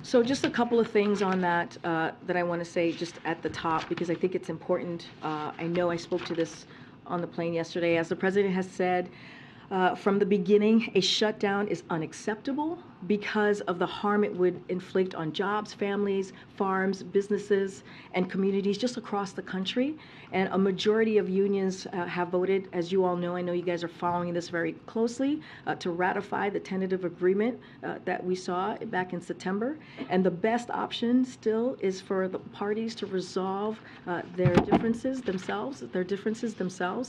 So just a couple of things on that that I want to say just at the top, because I think it's important. I know I spoke to this on the plane yesterday. As the president has said, from the beginning, a shutdown is unacceptable because of the harm it would inflict on jobs, families, farms, businesses, and communities just across the country. And a majority of unions have voted, as you all know, I know you guys are following this very closely, to ratify the tentative agreement that we saw back in September. And the best option still is for the parties to resolve their differences themselves,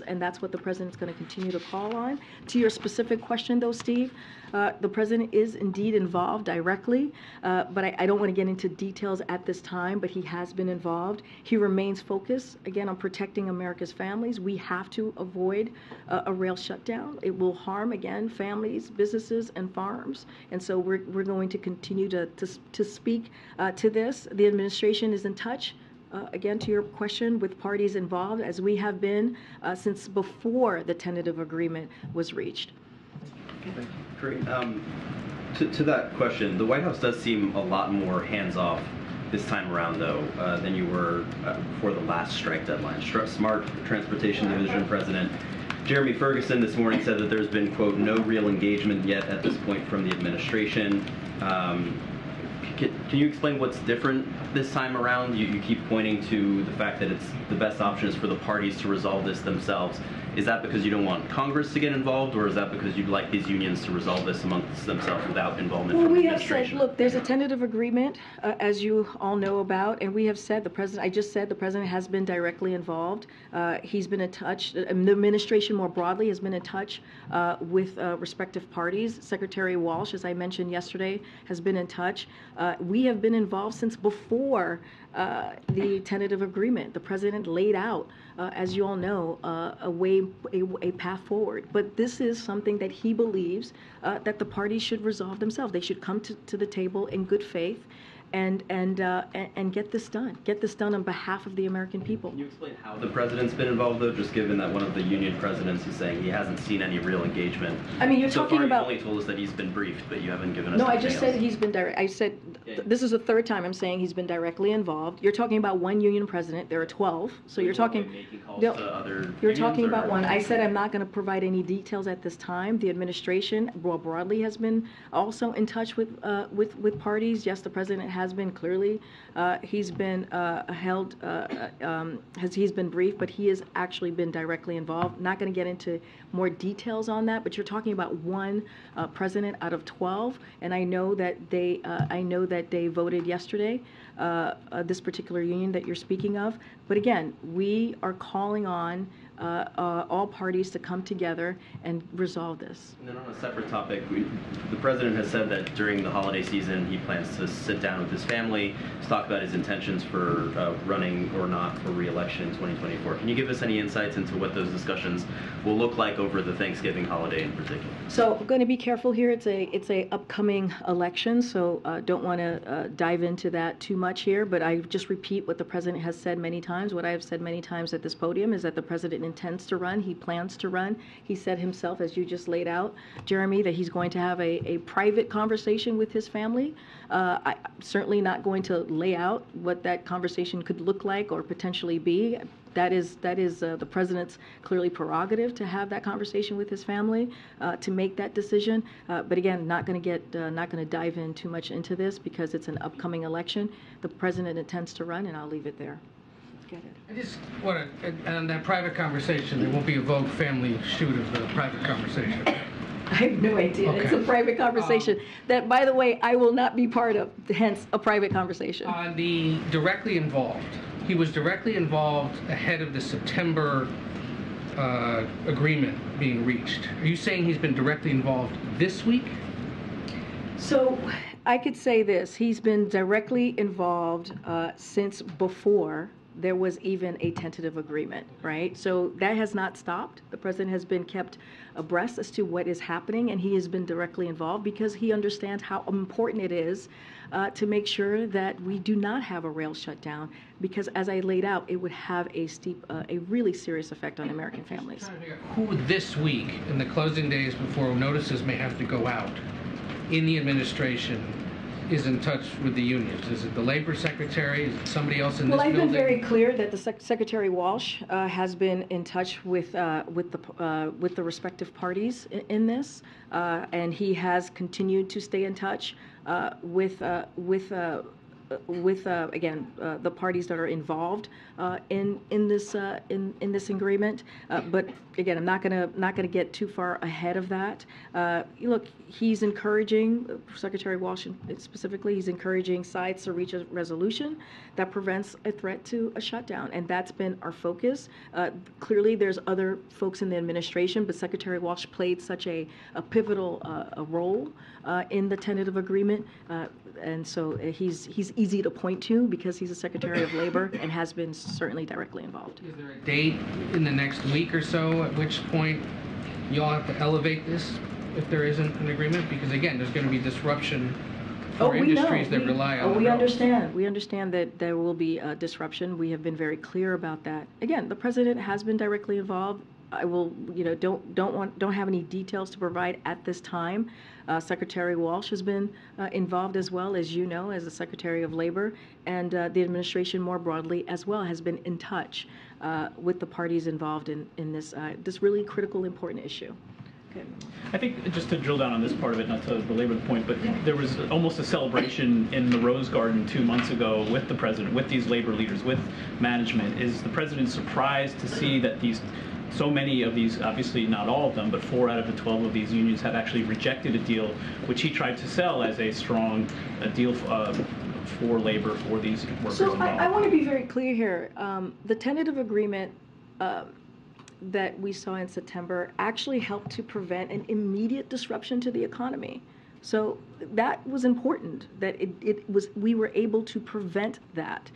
and that's what the president's going to continue to call on. To your specific question, though, Steve, the president is indeed involved directly, but I don't want to get into details at this time, but he has been involved. He remains focused, again, on protecting America's families. We have to avoid a rail shutdown. It will harm, again, families, businesses, and farms, and so we're going to continue to speak to this. The administration is in touch. Again, to your question, with parties involved, as we have been since before the tentative agreement was reached. Thank you. Great. To that question, the White House does seem a lot more hands-off this time around, though, than you were before the last strike deadline. Smart Transportation Division President Jeremy Ferguson this morning said that there's been, quote, no real engagement yet at this point from the administration. Can you explain what's different this time around? You keep pointing to the fact that it's the best option is for the parties to resolve this themselves. Is that because you don't want Congress to get involved, or is that because you'd like these unions to resolve this amongst themselves without involvement from the administration? Well, we have said, look, there's a tentative agreement, as you all know about, and we have said the president has been directly involved. He's been in touch, the administration more broadly has been in touch with respective parties. Secretary Walsh, as I mentioned yesterday, has been in touch. We have been involved since before the tentative agreement. The president laid out, as you all know, a path forward. But this is something that he believes that the parties should resolve themselves. They should come to the table in good faith and get this done. Get this done on behalf of the American people. Can you explain how the president's been involved, though, just given that one of the union presidents is saying he hasn't seen any real engagement? I mean, so far, you've only told us that he's been briefed, but you haven't given us anything else. No, I just said he's been direct. I said this is the third time I'm saying he's been directly involved. You're talking about one union president. There are 12, so you're talking. Making calls to other you're talking about one. I said I'm not going to provide any details at this time. The administration, more broadly, has been also in touch with parties. Yes, the president has been clearly he's been he's been briefed, but he has actually been directly involved. Not going to get into more details on that, but you're talking about one president out of 12, and I know that they voted yesterday, this particular union that you're speaking of. But again, we are calling on all parties to come together and resolve this. And then on a separate topic, the president has said that during the holiday season he plans to sit down with his family to talk about his intentions for running or not for re-election in 2024. Can you give us any insights into what those discussions will look like over the Thanksgiving holiday in particular? So I'm going to be careful here. It's a upcoming election, so don't want to dive into that too much here. But I just repeat what the president has said many times. What I have said many times at this podium is that the president intends to run. He plans to run. He said himself, as you just laid out, Jeremy, that he's going to have a private conversation with his family. I'm certainly not going to lay out what that conversation could look like or potentially be. That is the president's clearly prerogative to have that conversation with his family, to make that decision. But again, not going to dive in too much into this because it's an upcoming election. The president intends to run, and I'll leave it there. I just want to, on that private conversation, there won't be a Vogue family shoot of the private conversation. I have no idea. Okay. It's a private conversation that, by the way, I will not be part of, hence a private conversation. On the directly involved, he was directly involved ahead of the September agreement being reached. Are you saying he's been directly involved this week? So I could say this. He's been directly involved since before there was even a tentative agreement, right? So that has not stopped. The president has been kept abreast as to what is happening, and he has been directly involved because he understands how important it is to make sure that we do not have a rail shutdown, because as I laid out, it would have a really serious effect on American families. Who this week, in the closing days before notices may have to go out in the administration, is in touch with the unions? Is it the labor secretary? Is it somebody else in this building? Well, I've been very clear that the Secretary Walsh has been in touch with the respective parties in this, and he has continued to stay in touch with the parties that are involved in this agreement. But again, I'm not gonna get too far ahead of that. Look, he's encouraging, Secretary Walsh specifically, he's encouraging sides to reach a resolution that prevents a threat to a shutdown, and that's been our focus. Clearly, there's other folks in the administration, but Secretary Walsh played such a pivotal role in the tentative agreement, and so he's easy to point to because he's a Secretary of Labor and has been certainly directly involved. Is there a date in the next week or so at which point y'all have to elevate this if there isn't an agreement? Because again, there's going to be disruption for industries that rely on. We understand. We understand that there will be disruption. We have been very clear about that. Again, the president has been directly involved. I will, don't have any details to provide at this time. Secretary Walsh has been involved as well, as you know, as the Secretary of Labor, and the administration more broadly as well has been in touch with the parties involved in this this really critical, important issue. I think just to drill down on this part of it, not to belabor the point, but there was almost a celebration in the Rose Garden 2 months ago with the president, with these labor leaders, with management. Is the president surprised to see that these, so many of these, obviously not all of them, but 4 out of the 12 of these unions have actually rejected a deal which he tried to sell as a strong deal for labor, for these workers involved? So I want to be very clear here. The tentative agreement that we saw in September actually helped to prevent an immediate disruption to the economy. So that was important, that it was, we were able to prevent that.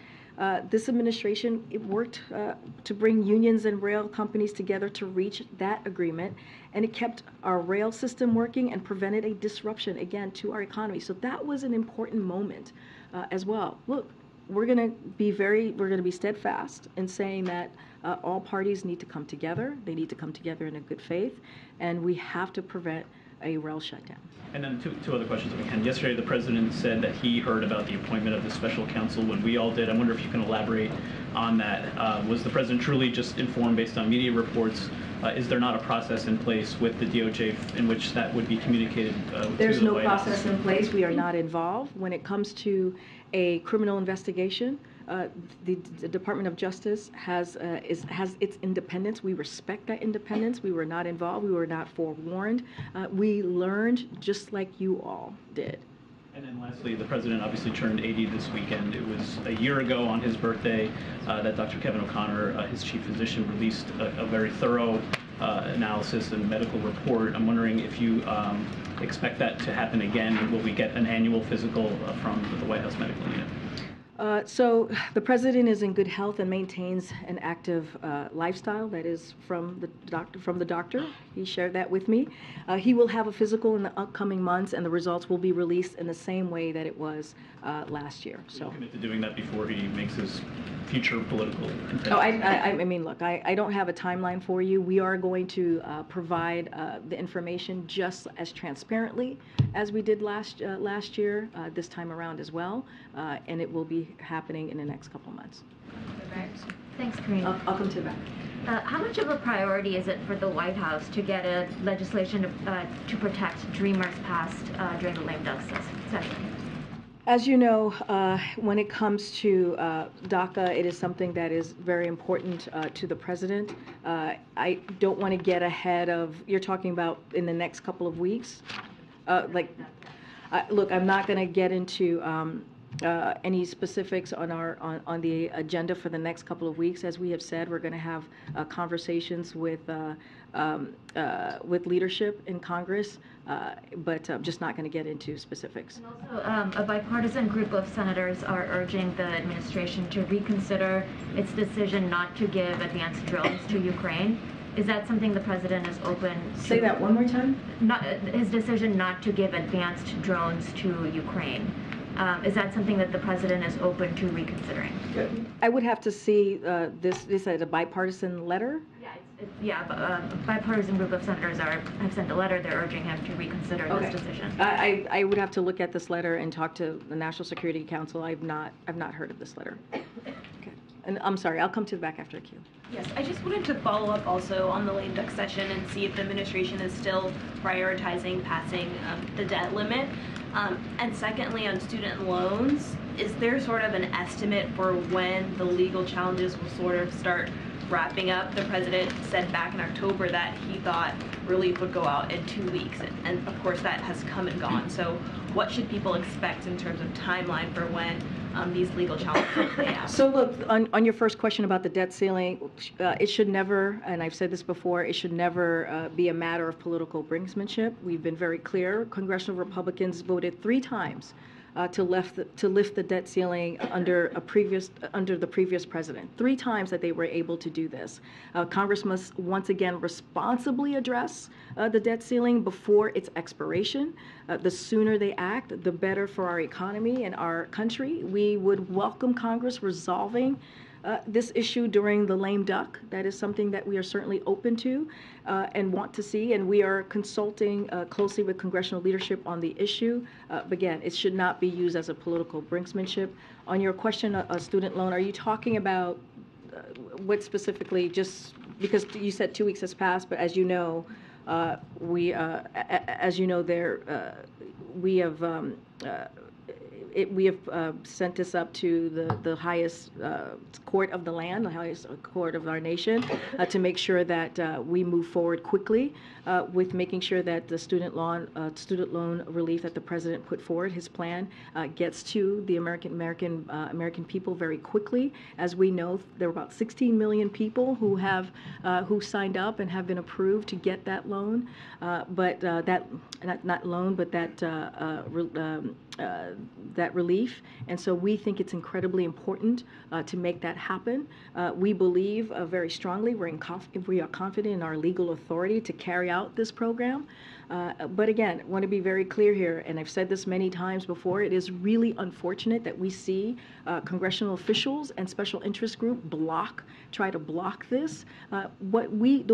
This administration, it worked to bring unions and rail companies together to reach that agreement, and it kept our rail system working and prevented a disruption, again, to our economy. So that was an important moment as well. Look, we're going to be steadfast in saying that all parties need to come together. They need to come together in a good faith, and we have to prevent a rail shutdown. And then two other questions if we can. Yesterday the president said that he heard about the appointment of the special counsel when we all did. I wonder if you can elaborate on that. Was the president truly just informed based on media reports? Is there not a process in place with the DOJ in which that would be communicated to the White House? There's no process in place. We are not involved. When it comes to a criminal investigation, the Department of Justice has its independence. We respect that independence. We were not involved. We were not forewarned. We learned just like you all did. And then lastly, the president obviously turned 80 this weekend. It was a year ago on his birthday that Dr. Kevin O'Connor, his chief physician, released a very thorough analysis and medical report. I'm wondering if you expect that to happen again. Will we get an annual physical from the White House medical unit? So the president is in good health and maintains an active lifestyle. That is from the doctor. He shared that with me. He will have a physical in the upcoming months, and the results will be released in the same way that it was last year. So you commit to doing that before he makes his future political contest? I mean, look, I don't have a timeline for you. We are going to provide the information just as transparently as we did last year, this time around as well, and it will be happening in the next couple of months. Thanks, Karine. I'll come to the back. How much of a priority is it for the White House to get a legislation to protect Dreamers passed during the lame duck session? As you know, when it comes to DACA, it is something that is very important to the president. I don't want to get ahead of, you're talking about in the next couple of weeks. Look, I'm not going to get into Any specifics on our on the agenda for the next couple of weeks? As we have said, we're going to have conversations with leadership in Congress, but I'm just not going to get into specifics. And also, a bipartisan group of senators are urging the administration to reconsider its decision not to give advanced drones to Ukraine. Is that something the president is open to? Say that one more time. Not his decision not to give advanced drones to Ukraine. Is that something that the president is open to reconsidering? I would have to see this as a bipartisan letter. Yeah, a bipartisan group of senators have sent a letter. They're urging him to reconsider this decision. I would have to look at this letter and talk to the National Security Council. I've not heard of this letter. And I'm sorry, I'll come to the back after the queue. Yes, I just wanted to follow up also on the lame duck session and see if the administration is still prioritizing passing the debt limit. And secondly, on student loans, is there sort of an estimate for when the legal challenges will sort of start wrapping up? The president said back in October that he thought relief would go out in 2 weeks. And of course, that has come and gone. So what should people expect in terms of timeline for when these legal challenges play out? So look, on your first question about the debt ceiling, it should never, and I've said this before, it should never be a matter of political brinksmanship. We've been very clear. Congressional Republicans voted 3 times to lift the debt ceiling under the previous president. 3 times that they were able to do this. Congress must once again responsibly address the debt ceiling before its expiration. The sooner they act, the better for our economy and our country. We would welcome Congress resolving this issue during the lame duck. That is something that we are certainly open to and want to see, and we are consulting closely with congressional leadership on the issue. But again, it should not be used as a political brinksmanship. On your question, a student loan, are you talking about what specifically? Just because you said 2 weeks has passed, but as you know, we have sent this up to the highest court of the land, the highest court of our nation, to make sure that we move forward quickly with making sure that the student loan relief that the president put forward, his plan, gets to the American people very quickly. As we know, there are about 16 million people who have who signed up and have been approved to get that loan, that relief. And so we think it's incredibly important to make that happen. We believe very strongly, we are confident in our legal authority to carry out this program. But again, I want to be very clear here, and I've said this many times before, it is really unfortunate that we see congressional officials and special interest group try to block this. The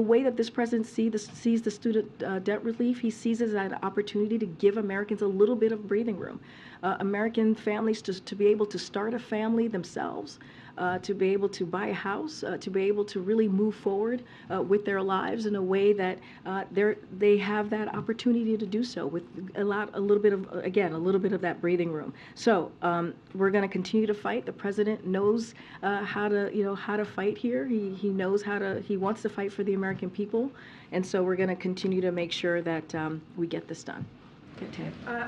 way that this president sees the student debt relief, he sees it as an opportunity to give Americans a little bit of breathing room. American families to be able to start a family themselves, to be able to buy a house, to be able to really move forward with their lives in a way that they have that opportunity to do so with a little bit of that breathing room. So we're going to continue to fight. The president knows how to fight here. He knows he wants to fight for the American people, and so we're going to continue to make sure that we get this done.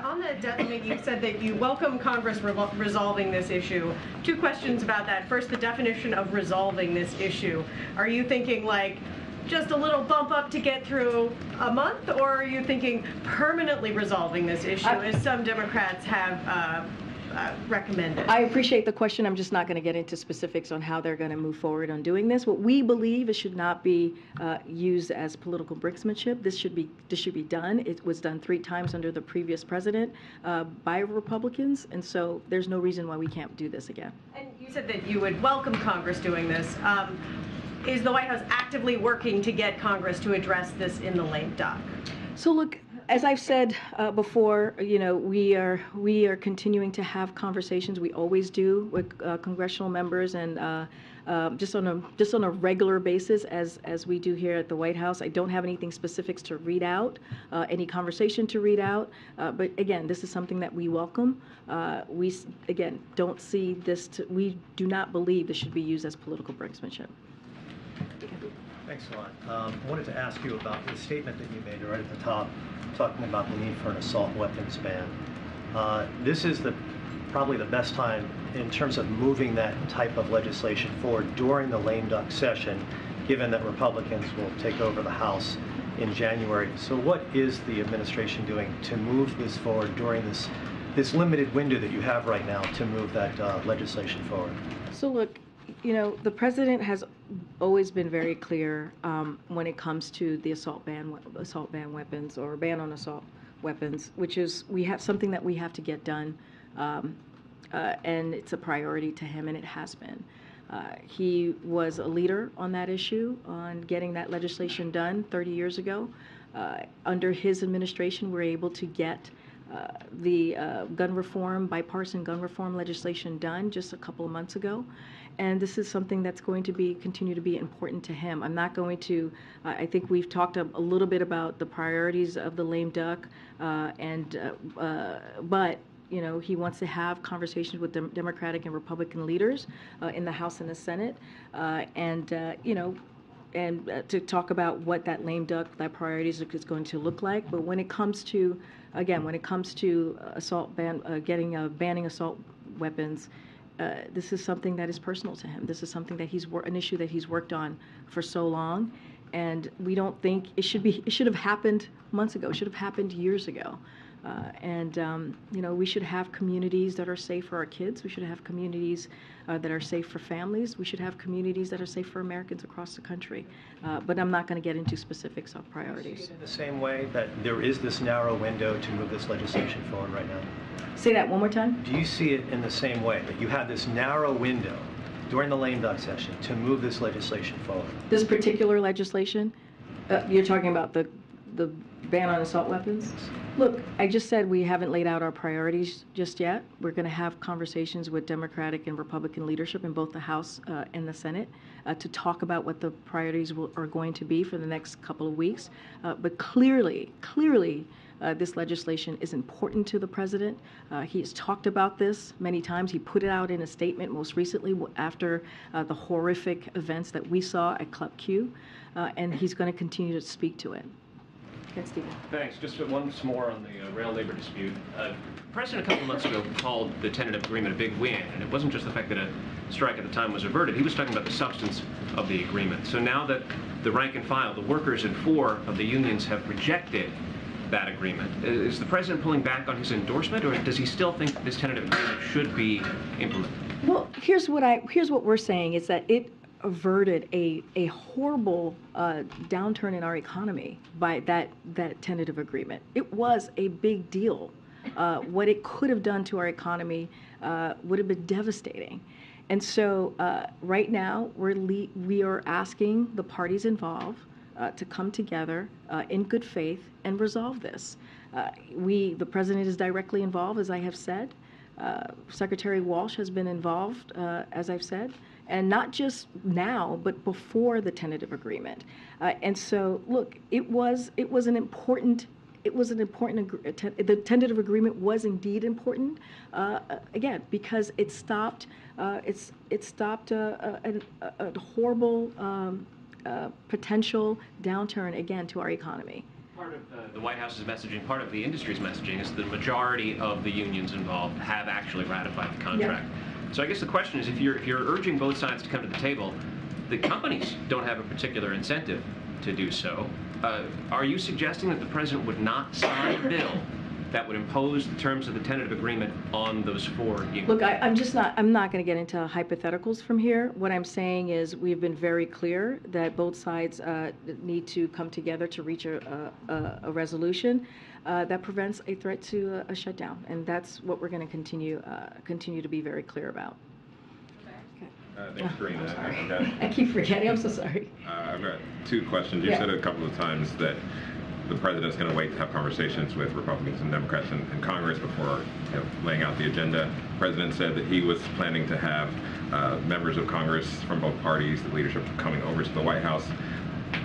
On the debt limit, you said that you welcome Congress resolving this issue. 2 questions about that. First, the definition of resolving this issue. Are you thinking like just a little bump up to get through a month, or are you thinking permanently resolving this issue, as some Democrats have recommended? I appreciate the question. I'm just not going to get into specifics on how they're going to move forward on doing this. What we believe, it should not be used as political brinksmanship. This should be done. It was done 3 times under the previous president by Republicans, and so there's no reason why we can't do this again. And you said that you would welcome Congress doing this. Is the White House actively working to get Congress to address this in the lame duck? So look, as I've said before, we are continuing to have conversations. We always do with congressional members and just on a regular basis, as we do here at the White House. I don't have anything specifics to read out, any conversation to read out. But again, this is something that we welcome. We again don't see this. We do not believe this should be used as political brinksmanship. Thanks a lot. I wanted to ask you about the statement that you made right at the top, talking about the need for an assault weapons ban. This is the probably the best time in terms of moving that type of legislation forward during the lame duck session, given that Republicans will take over the House in January. So what is the administration doing to move this forward during this limited window that you have right now to move that legislation forward? So look, you know, the president has always been very clear when it comes to the assault ban weapons, or ban on assault weapons, which is we have something that we have to get done, and it's a priority to him, and it has been. He was a leader on that issue, on getting that legislation done 30 years ago. Under his administration, we were able to get the gun reform, bipartisan gun reform legislation done just a couple of months ago. And this is something that's going to be continue to be important to him. I'm not going to, I think we've talked a little bit about the priorities of the lame duck, but you know, he wants to have conversations with Democratic and Republican leaders in the House and the Senate, and to talk about what that lame duck, that priorities is going to look like. But when it comes to, again, when it comes to assault ban, banning assault weapons, this is something that is personal to him. This is something that he's an issue that he's worked on for so long, and we don't think it should be. It should have happened months ago. It should have happened years ago. You know, we should have communities that are safe for our kids. We should have communities that are safe for families. We should have communities that are safe for Americans across the country. But I'm not going to get into specifics on priorities. You see it in the same way that there is this narrow window to move this legislation forward right now? Say that one more time. Do you see it in the same way that you have this narrow window during the lame duck session to move this legislation forward? This particular legislation? You're talking about the ban on assault weapons? Look, I just said we haven't laid out our priorities just yet. We're going to have conversations with Democratic and Republican leadership in both the House and the Senate to talk about what the priorities are going to be for the next couple of weeks. But clearly, this legislation is important to the president. He has talked about this many times. He put it out in a statement most recently after the horrific events that we saw at Club Q, and he's going to continue to speak to it. Thanks. Just once more on the rail labor dispute. The president a couple months ago called the tentative agreement a big win, and it wasn't just the fact that a strike at the time was averted. He was talking about the substance of the agreement. So now that the rank and file, the workers and four of the unions have rejected that agreement, is the president pulling back on his endorsement, or does he still think that this tentative agreement should be implemented? Well, here's what we're saying is that it averted a horrible downturn in our economy by that tentative agreement. It was a big deal. What it could have done to our economy would have been devastating. And so right now we are asking the parties involved to come together in good faith and resolve this. The president is directly involved, as I have said. Secretary Walsh has been involved, as I've said, and not just now, but before the tentative agreement. And so, look, the tentative agreement was indeed important. Again, because it stopped a horrible potential downturn again to our economy. Part of the White House's messaging, part of the industry's messaging, is the majority of the unions involved have actually ratified the contract. Yep. So I guess the question is, if you're urging both sides to come to the table, the companies don't have a particular incentive to do so. Are you suggesting that the president would not sign a bill that would impose the terms of the tentative agreement on those four unions? Look, I'm not going to get into hypotheticals from here. What I'm saying is we've been very clear that both sides need to come together to reach a resolution that prevents a threat to a shutdown, and that's what we're going to continue to be very clear about. Thanks, Karine. I keep forgetting. I'm so sorry. I've got two questions. You said a couple of times that the president's going to wait to have conversations with Republicans and Democrats in Congress before laying out the agenda. The president said that he was planning to have members of Congress from both parties, the leadership, coming over to the White House.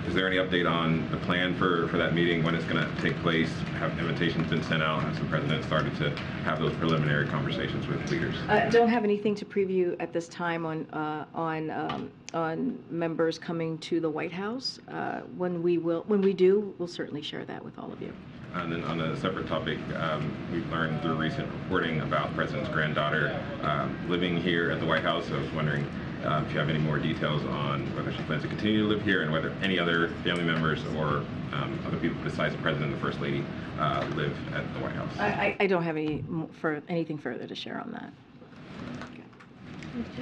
Is there any update on the plan for that meeting, when it's going to take place? Have invitations been sent out? Has the president started to have those preliminary conversations with leaders? I don't have anything to preview at this time on members coming to the White House. When we do, we'll certainly share that with all of you. And then on a separate topic, we've learned through recent reporting about the president's granddaughter living here at the White House. So I was wondering if you have any more details on whether she plans to continue to live here and whether any other family members or other people besides the president and the first lady live at the White House. I don't have anything further to share on that. Okay. To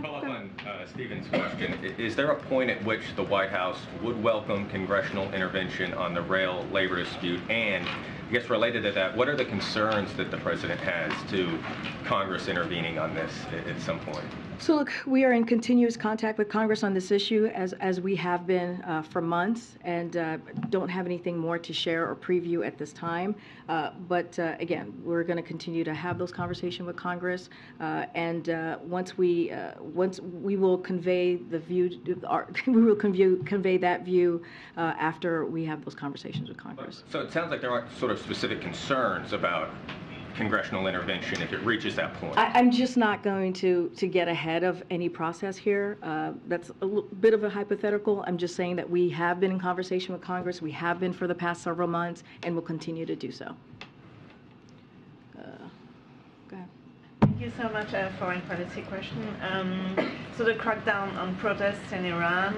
follow up on Stephen's question, is there a point at which the White House would welcome congressional intervention on the rail labor dispute? And I guess related to that, what are the concerns that the president has to Congress intervening on this at some point? So look, we are in continuous contact with Congress on this issue as we have been for months, and don't have anything more to share or preview at this time. But again, we're going to continue to have those conversations with Congress, and once we will convey the view, we will convey that view after we have those conversations with Congress. So it sounds like there aren't sort of specific concerns about congressional intervention if it reaches that point. I'm just not going to get ahead of any process here. That's a bit of a hypothetical. I'm just saying that we have been in conversation with Congress. We have been for the past several months, and will continue to do so. Go ahead. Thank you so much for your policy question. So the crackdown on protests in Iran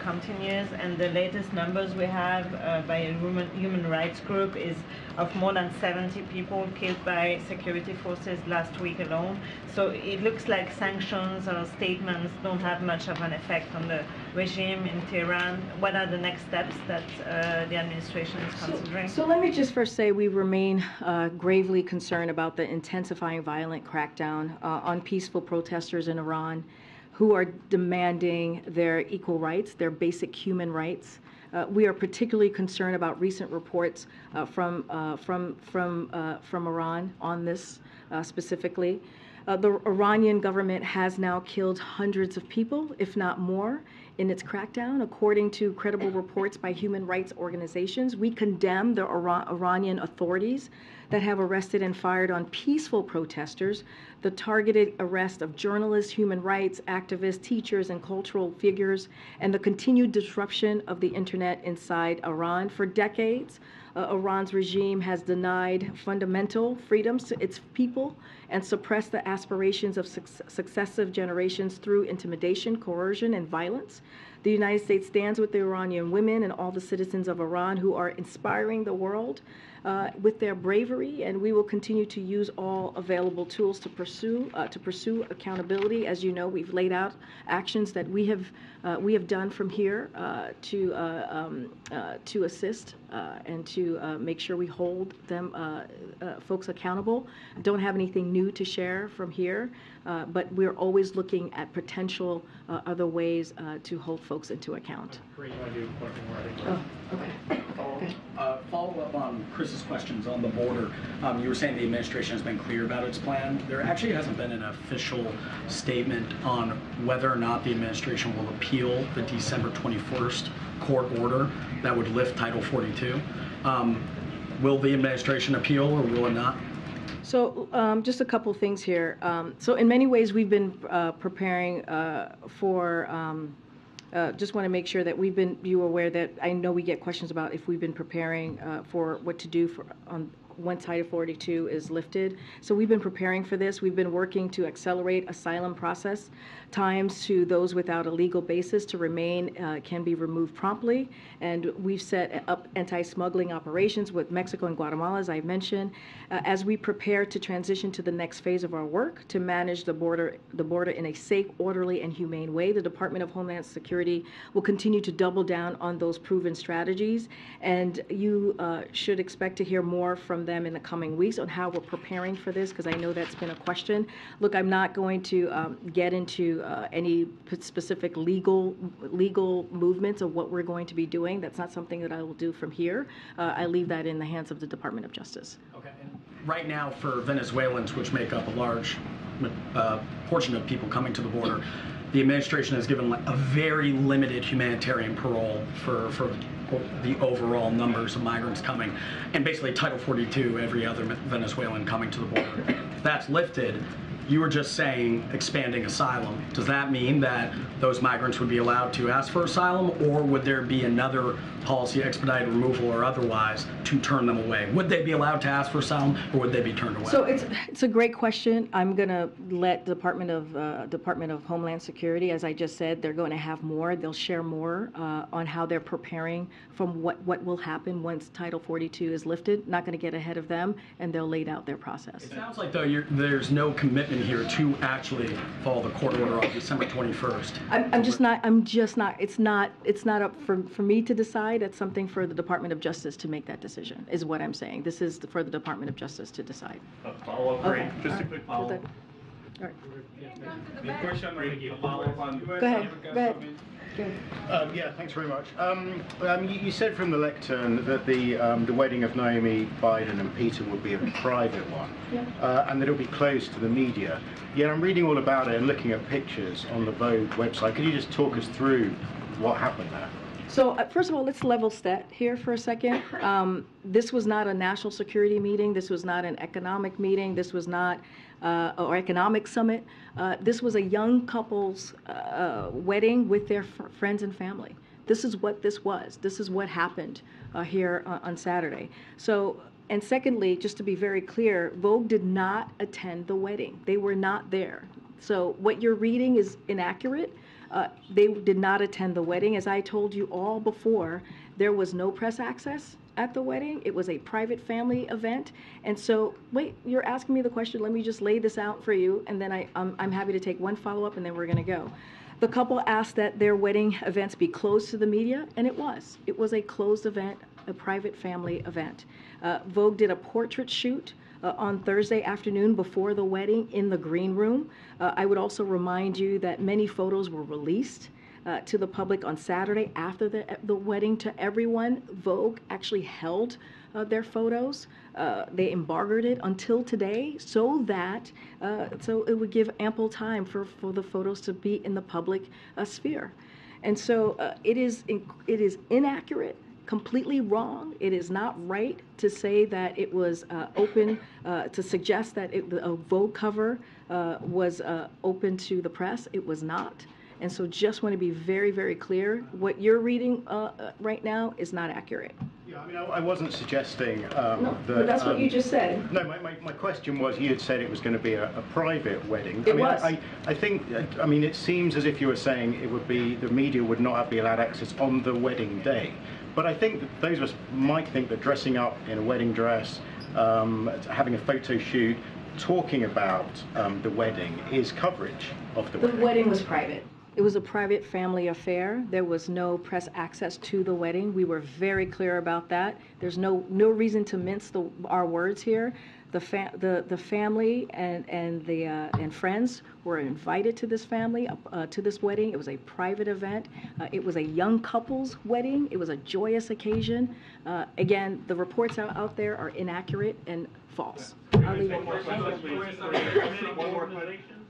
continues, and the latest numbers we have by a human rights group is of more than 70 people killed by security forces last week alone. So it looks like sanctions or statements don't have much of an effect on the regime in Tehran. What are the next steps that the administration is considering? So let me just first say we remain gravely concerned about the intensifying violent crackdown on peaceful protesters in Iran, who are demanding their equal rights, their basic human rights. We are particularly concerned about recent reports from Iran on this specifically. The Iranian government has now killed hundreds of people, if not more, in its crackdown, according to credible reports by human rights organizations. We condemn the Iranian authorities that have arrested and fired on peaceful protesters, the targeted arrest of journalists, human rights activists, teachers, and cultural figures, and the continued disruption of the internet inside Iran. For decades, Iran's regime has denied fundamental freedoms to its people and suppressed the aspirations of successive generations through intimidation, coercion, and violence. The United States stands with the Iranian women and all the citizens of Iran who are inspiring the world with their bravery, and we will continue to use all available tools to pursue accountability. As you know, we've laid out actions that we have done from here to assist and to make sure we hold them folks accountable. I don't have anything new to share from here, but we're always looking at potential other ways to hold folks into account. Follow up on Chris's questions on the border. You were saying the administration has been clear about its plan. There actually hasn't been an official statement on whether or not the administration will appeal the December 21st court order that would lift Title 42. Will the administration appeal or will it not? So just a couple things here. So in many ways we've been preparing for just want to make sure that we've been aware that I know we get questions about if we've been preparing for what to do for once Title 42 is lifted. So we've been preparing for this. We've been working to accelerate asylum process times to those without a legal basis to remain can be removed promptly. And we've set up anti-smuggling operations with Mexico and Guatemala, as I mentioned, as we prepare to transition to the next phase of our work to manage the border in a safe, orderly, and humane way. The Department of Homeland Security will continue to double down on those proven strategies, and you should expect to hear more from them in the coming weeks on how we're preparing for this, because I know that's been a question. Look, I'm not going to get into any specific legal movements of what we're going to be doing. That's not something that I will do from here. I leave that in the hands of the Department of Justice. Okay. And right now, for Venezuelans, which make up a large portion of people coming to the border, the administration has given a very limited humanitarian parole for the overall numbers of migrants coming, and basically Title 42, every other Venezuelan coming to the border. If that's lifted, you were just saying expanding asylum. Does that mean that those migrants would be allowed to ask for asylum, or would there be another policy, expedited removal or otherwise, to turn them away? Would they be allowed to ask for asylum, or would they be turned away? So it's a great question. I'm going to let Department of Homeland Security, as I just said, they're going to have more. They'll share more on how they're preparing from what will happen once Title 42 is lifted. Not going to get ahead of them, and they'll lay out their process. It sounds like, though, there's no commitment here to actually follow the court order on December 21st. I'm just not. It's not up for me to decide. It's something for the Department of Justice to make that decision, is what I'm saying. This is for the Department of Justice to decide. Follow-up, okay. Just a quick follow-up. All right. Go ahead. Yeah, thanks very much. You said from the lectern that the wedding of Naomi Biden and Peter would be a private one, and that it will be closed to the media. Yet I'm reading all about it and looking at pictures on the Vogue website. Could you just talk us through what happened there? So first of all, let's level set here for a second. This was not a national security meeting. This was not an economic meeting. This was not or economic summit. This was a young couple's wedding with their friends and family. This is what this was. This is what happened here on Saturday. So, and secondly, just to be very clear, Vogue did not attend the wedding. They were not there. So what you're reading is inaccurate. They did not attend the wedding. As I told you all before, there was no press access at the wedding. It was a private family event. And so, wait, you're asking me the question. Let me just lay this out for you, and then I'm happy to take one follow-up, and then we're going to go. The couple asked that their wedding events be closed to the media, and it was. It was a closed event, a private family event. Vogue did a portrait shoot on Thursday afternoon before the wedding in the green room. I would also remind you that many photos were released to the public on Saturday after the wedding to everyone. Vogue actually held their photos. They embargoed it until today so that so it would give ample time for the photos to be in the public sphere. And so it is inaccurate. Completely wrong. It is not right to say that it was open, to suggest that a Vogue cover was open to the press. It was not. And so just want to be very, very clear. What you're reading right now is not accurate. Yeah, I mean, I wasn't suggesting no, that... But that's what you just said. No, my question was, you had said it was going to be a private wedding. It was. I think, I mean, it seems as if you were saying it would be, the media would not be allowed access on the wedding day. But I think that those of us might think that dressing up in a wedding dress, having a photo shoot, talking about the wedding is coverage of the wedding. The wedding was private. It was a private family affair. There was no press access to the wedding. We were very clear about that. There's no reason to mince our words here. The family and friends were invited to this family to this wedding. It was a private event. It was a young couple's wedding. It was a joyous occasion. Again, the reports out there are inaccurate and false. I'll leave it.